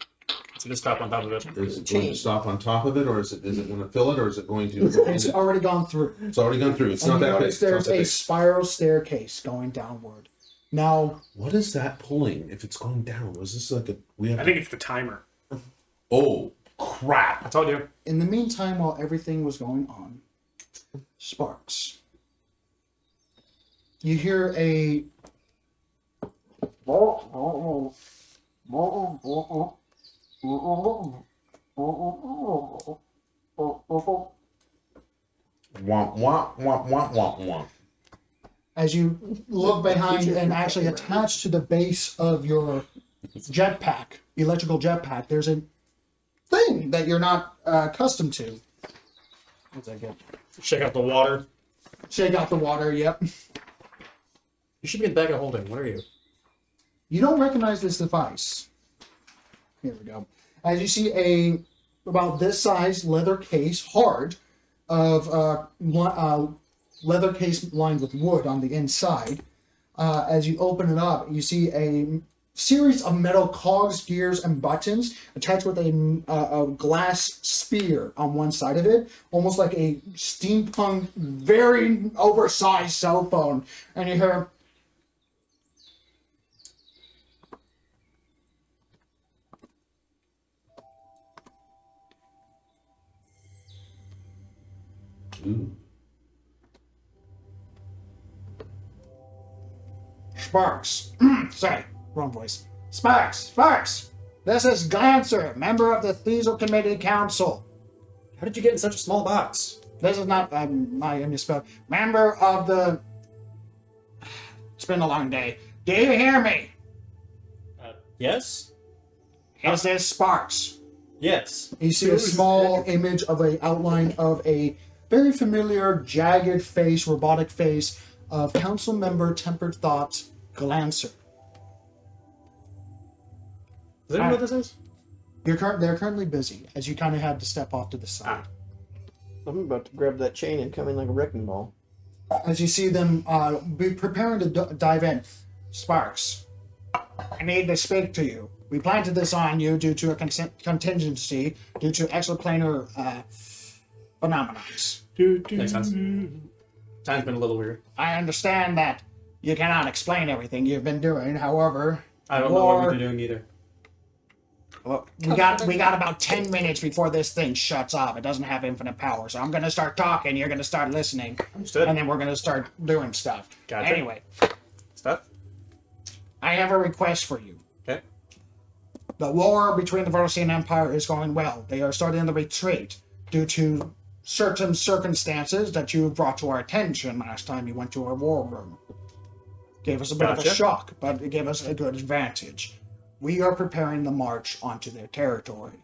Is it going to stop on top of it? Is it going to stop on top of it, or is it going to fill it, or is it going to... It's already gone through. It's already gone through. It's not that big. There's a spiral staircase going downward. Now... What is that pulling if it's going down? Was this like a... I think it's the timer. Oh, crap. I told you. In the meantime, while everything was going on, Sparks, you hear a... As you look behind and actually attached to the base of your jetpack, electrical jetpack, there's a thing that you're not accustomed to. What's that good? Shake out the water. Shake out the water, yep. You should be in bag of holding. Where are you? You don't recognize this device. Here we go. As you see a, about this size leather case, hard, of leather case lined with wood on the inside. As you open it up, you see a series of metal cogs, gears, and buttons attached with a glass sphere on one side of it, almost like a steampunk, very oversized cell phone. And you hear... Ooh. Sparks. Sorry, wrong voice. Sparks, Sparks! This is Glancer, member of the Thesel Committee Council. How did you get in such a small box? This is not... I misspelled. Member of the... It's been a long day. Do you hear me? Yes? Is this Sparks? Yes. You see a small image of an outline of a... very familiar, jagged face, robotic face of council member Tempered Thoughts, Glancer. Does anyone know what this is? They're currently busy, as you kind of had to step off to the side. I'm about to grab that chain and come in like a wrecking ball. As you see them be preparing to dive in. Sparks, I need to speak to you. We planted this on you due to a contingency, due to exoplanar... phenomenon. Makes sense. Time's been a little weird. I understand that you cannot explain everything you've been doing. However, I don't know what we're doing either. Look, we got about 10 minutes before this thing shuts off. It doesn't have infinite power, so I'm gonna start talking. You're gonna start listening. Understood. And then we're gonna start doing stuff. Gotcha. Anyway, stuff. I have a request for you. Okay. The war between the Borosian Empire is going well. They are starting the retreat. Due to certain circumstances that you brought to our attention last time you went to our war room. Gave us a bit of a shock, but it gave us a good advantage. We are preparing the march onto their territory.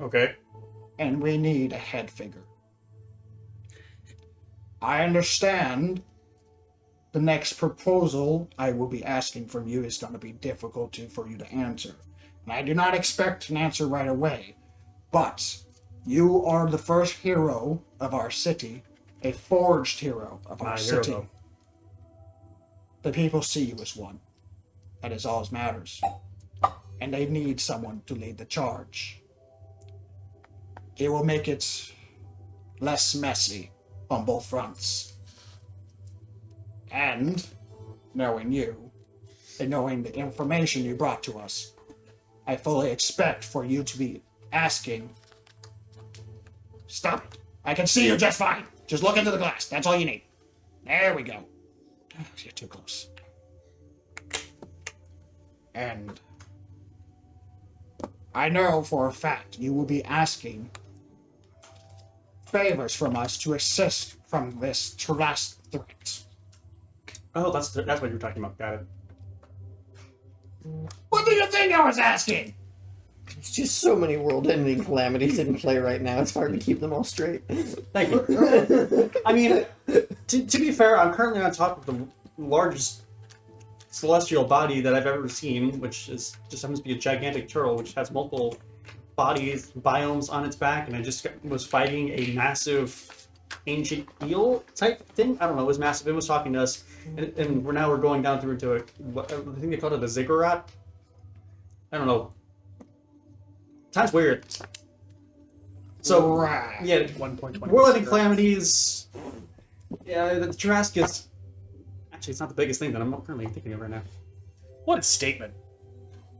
Okay. And we need a head figure. I understand the next proposal I will be asking from you is going to be difficult for you to answer. And I do not expect an answer right away. But You are the first hero of our city, a forged hero of our city. Hero. The people see you as one. That is all that matters. And they need someone to lead the charge. It will make it less messy on both fronts. And, knowing you, and knowing the information you brought to us, I fully expect for you to be asking, stop it. I can see you just fine. Just look into the glass. That's all you need. There we go. You're too close. And I know for a fact you will be asking favors from us to assist from this Tarrasque threat. Oh, that's what you were talking about. Got it. What do you think I was asking? There's just so many world-ending calamities in play right now. It's hard to keep them all straight. Thank you. I mean, to be fair, I'm currently on top of the largest celestial body that I've ever seen, which is just happens to be a gigantic turtle, which has multiple bodies, biomes on its back, and I just was fighting a massive ancient eel type thing. I don't know. It was massive. It was talking to us, and we're going down through to a, I think they called it a ziggurat. I don't know. Time's weird. So, right. Yeah, 1.20. World-ending calamities. Yeah, the Tarrasque is... Actually, it's not the biggest thing that I'm currently thinking of right now. What a statement.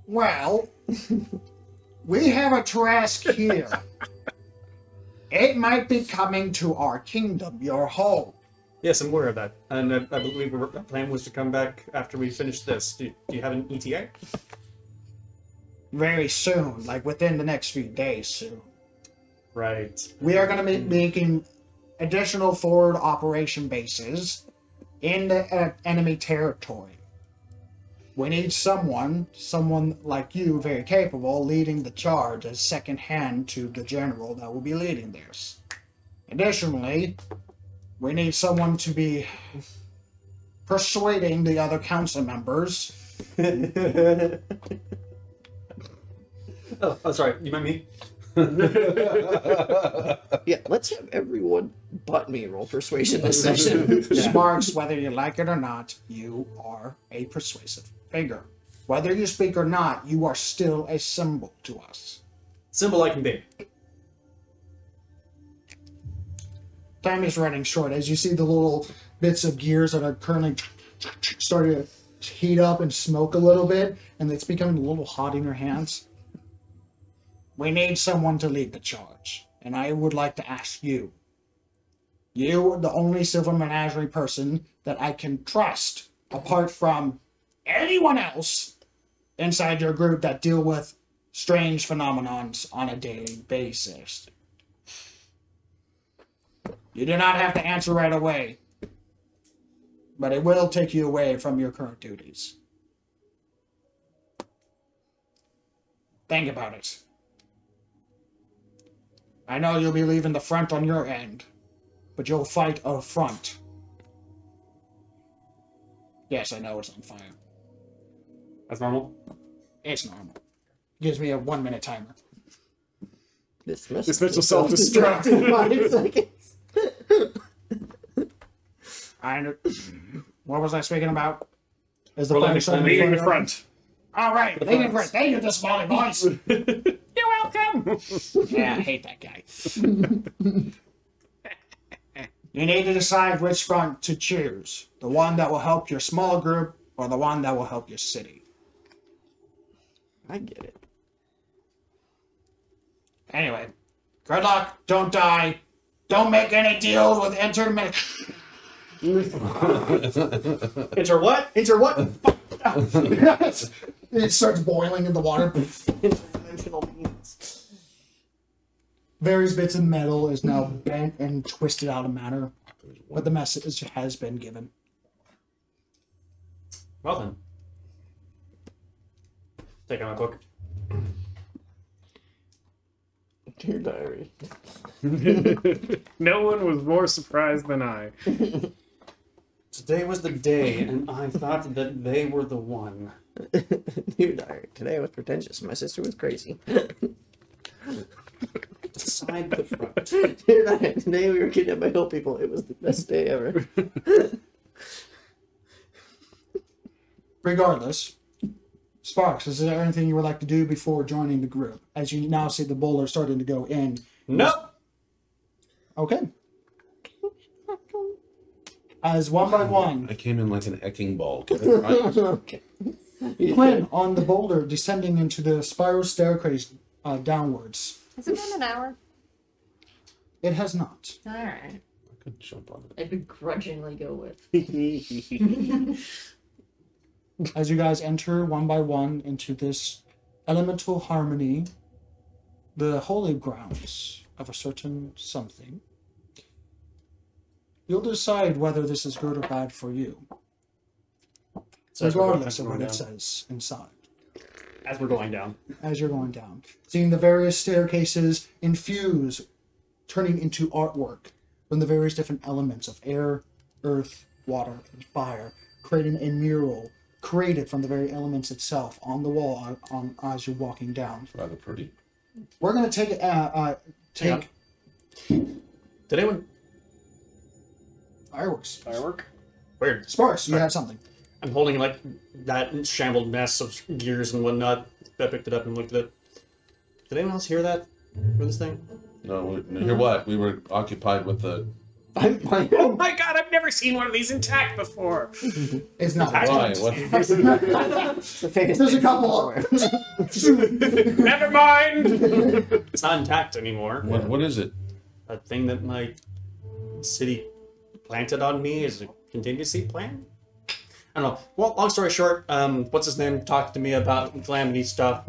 Well, we have a Tarrasque here. It might be coming to our kingdom, your home. Yes, I'm aware of that. And I believe our plan was to come back after we finish this. Do you have an ETA? Very soon, like within the next few days soon. Right. We are going to be making additional forward operation bases in the enemy territory. We need someone like you, very capable, leading the charge as second hand to the general that will be leading theirs. Additionally, we need someone to be persuading the other council members. Oh, sorry. You meant me? Yeah, let's have everyone but me roll persuasion this session. Yeah. Sparks, whether you like it or not, you are a persuasive figure. Whether you speak or not, you are still a symbol to us. Symbol I can be. Time is running short. As you see the little bits of gears that are currently starting to heat up and smoke a little bit, and it's becoming a little hot in your hands. We need someone to lead the charge, and I would like to ask you. You are the only Silver Menagerie person that I can trust, apart from anyone else inside your group that deal with strange phenomenons on a daily basis. You do not have to answer right away, but it will take you away from your current duties. Think about it. I know you'll be leaving the front on your end, but you'll fight a front. Yes, I know it's on fire. That's normal? It's normal. Gives me a 1-minute timer. This missile self-destruct. I know. What was I speaking about? Is the leading the front. Alright, leading front. Thank you, this small voice. You're welcome! Yeah, I hate that guy. You need to decide which front to choose. The one that will help your small group, or the one that will help your city. I get it. Anyway, good luck, don't die, don't make any deals with Inter what? Yes. It starts boiling in the water. Interdimensional beings. Various bits of metal is now bent and twisted out of manner, but the message has been given. Well then, take out my book. Dear diary. No one was more surprised than I. Today was the day, and I thought that they were the one. Dear diary. Today I was pretentious. My sister was crazy. outside the front. Today we were kidnapped by old people. It was the best day ever. Regardless, Sparks, is there anything you would like to do before joining the group? As you now see the boulder starting to go in. Nope. Okay. As one by one. I came in like an ecking ball. Okay. Quinn on the boulder descending into the spiral staircase downwards. Has it been an hour? It has not. All right. I could jump on it. I begrudgingly go with. As you guys enter one by one into this elemental harmony, the holy grounds of a certain something, you'll decide whether this is good or bad for you. So regardless of what it says inside. As we're going down. As you're going down. Seeing the various staircases infuse, turning into artwork from the various different elements of air, earth, water, and fire, creating a mural created from the very elements itself on the wall on as you're walking down. It's rather pretty. We're going to take... Did anyone... Fireworks. Firework? Weird. Sparks, you have something. I'm holding like that shambled mess of gears and whatnot. I picked it up and looked at it. Did anyone else hear that? Hear this thing? No, we hear what? We were occupied with the... Oh my god, I've never seen one of these intact before! It's not why. There's a couple of them. Never mind! It's not intact anymore. What is it? A thing that my city planted on me is a contingency plan? I don't know. Well, long story short, what's his name talked to me about calamity stuff,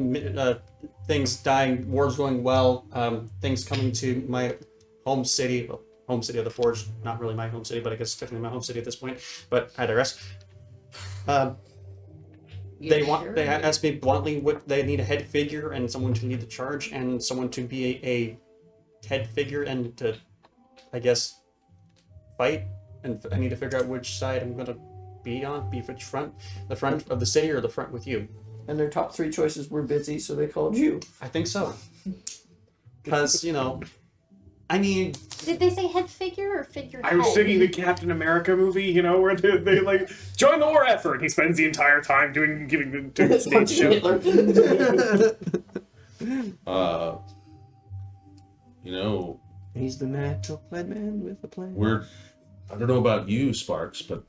things dying, wars going well, things coming to my home city. Well, home city of the Forge, not really my home city, but I guess technically my home city at this point. But I digress. They asked me bluntly what they need a head figure and someone to lead the charge and someone to be a head figure and to, I guess, fight. And I need to figure out which side I'm gonna be on. Be which front, the front of the city or the front with you. And their top three choices were busy, so they called you. I think so. Because you know. I mean... Did they say head figure or figure head? I was thinking the Captain America movie, you know, where they like, join the war effort! He spends the entire time giving the stage show. You know... He's the natural plan man with the plan. I don't know about you, Sparks, but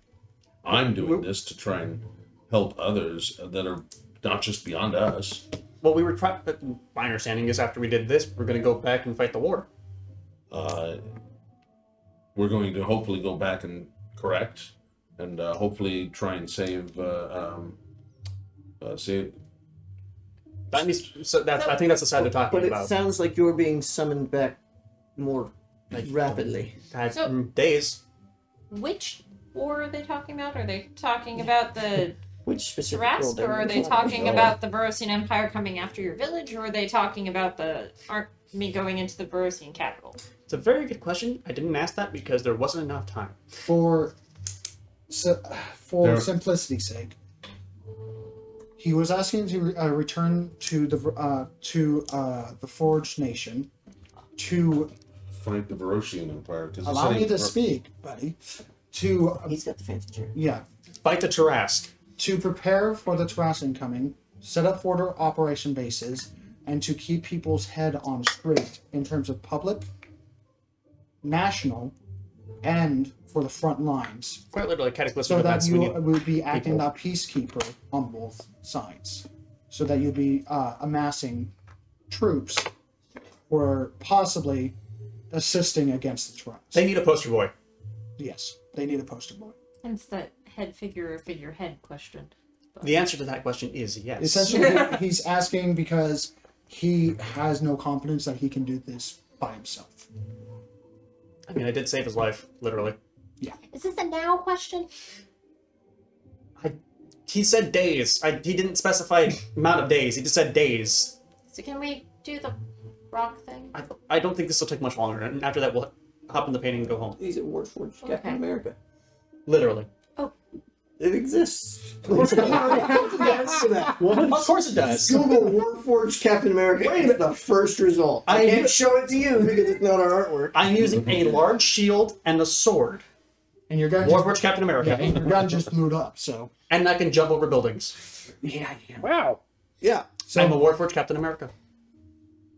I'm doing this to try and help others that are not just beyond us. Well, we were trying... My understanding is after we did this, we're going to go back and fight the war. We're going to hopefully go back and correct, and hopefully try and save. Save. That means, I think that's the side they're talking about. But it sounds like you're being summoned back more rapidly. That's days. Which war are they talking about? Are they talking about the Tarrasque, or are they talking about the Borosian Empire coming after your village, or are they talking about the me going into the Borosian capital? It's a very good question. I didn't ask that because there wasn't enough time. For simplicity's sake, he was asking to return to the Forge Nation to fight the Borosian Empire. Allow me to speak, buddy. To he's got the fancy chair. Yeah, fight the Tarrasque. To prepare for the Tarrasque incoming, set up border operation bases, and to keep people's head on straight in terms of public, national, and for the front lines. Quite literally cataclysmic events. So that you would be acting as a peacekeeper on both sides. So that you'd be amassing troops or possibly assisting against the Tarrasque. They need a poster boy. Yes, they need a poster boy. Hence that head figure or figurehead question. But the answer to that question is yes. Essentially, he's asking because... He has no confidence that he can do this by himself. I mean, I did save his life, literally. Yeah. Is this a now question? He said days. He didn't specify amount of days. He just said days. So can we do the rock thing? I don't think this will take much longer. And after that, we'll hop in the painting and go home. He's at Warforged, Captain America. Literally. Oh. It exists. Of course it does. Google Warforged Captain America. Wait, the first result. I can't show it to you because it's not our artwork. I'm using a large shield and a sword. And your gun. Warforged Captain America. Yeah, and your gun just blew up. So. And I can jump over buildings. Yeah. Wow. Yeah. So I'm a Warforged Captain America.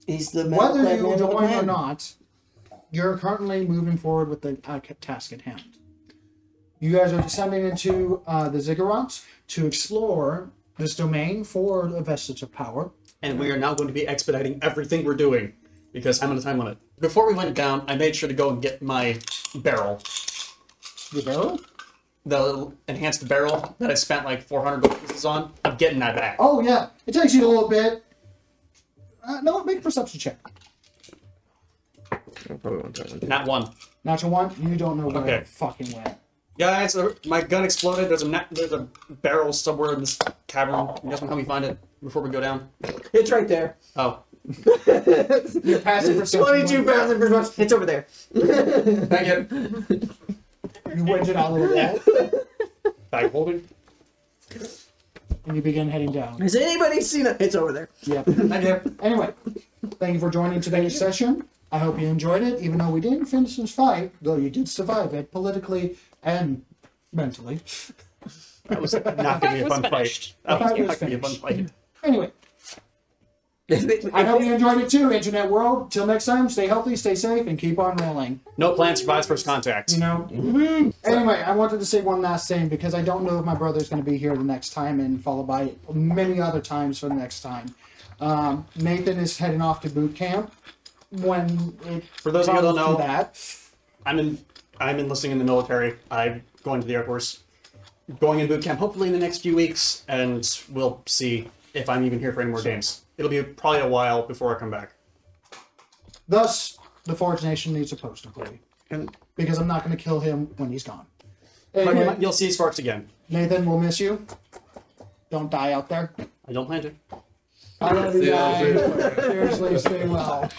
He's the whether you join or not, you're currently moving forward with the task at hand. You guys are descending into the Ziggurat to explore this domain for a vestige of power. And we are now going to be expediting everything we're doing because I'm on a time limit. Before we went down, I made sure to go and get my barrel. Your barrel? The enhanced barrel that I spent like 400 gold pieces on. I'm getting that back. Oh, yeah. It takes you a little bit. No, make a perception check. Not one. Not your one? You don't know where it fucking went. Guys, my gun exploded. There's a barrel somewhere in this cavern. You guys want to help me find it before we go down? It's right there. Oh. You're passing for 22,000 for much. It's over there. Thank you. You wedge it out a little bit. Bag holding. And you begin heading down. Has anybody seen it? It's over there. Yeah. Thank you. Anyway, thank you for joining today's session. I hope you enjoyed it, even though we didn't finish this fight, though you did survive it politically and mentally. That was not going to be a fun fight. That was not going to be a fun fight. Anyway, I hope you enjoyed it too, Internet World. Till next time, stay healthy, stay safe, and keep on rolling. No plan survives first contact. You know? Mm-hmm. Anyway, I wanted to say one last thing because I don't know if my brother's going to be here the next time and followed by many other times for the next time. Nathan is heading off to boot camp. When it for those of you who don't know, I'm enlisting in the military. I'm going to the Air Force, going in boot camp hopefully in the next few weeks, and we'll see if I'm even here for any more games. It'll be probably a while before I come back. Thus, the Forge Nation needs a post employee, because I'm not going to kill him when he's gone. Anyway, but you'll see Sparks again. Nathan, we'll miss you. Don't die out there. I don't plan to. I love you guys. Seriously, stay well.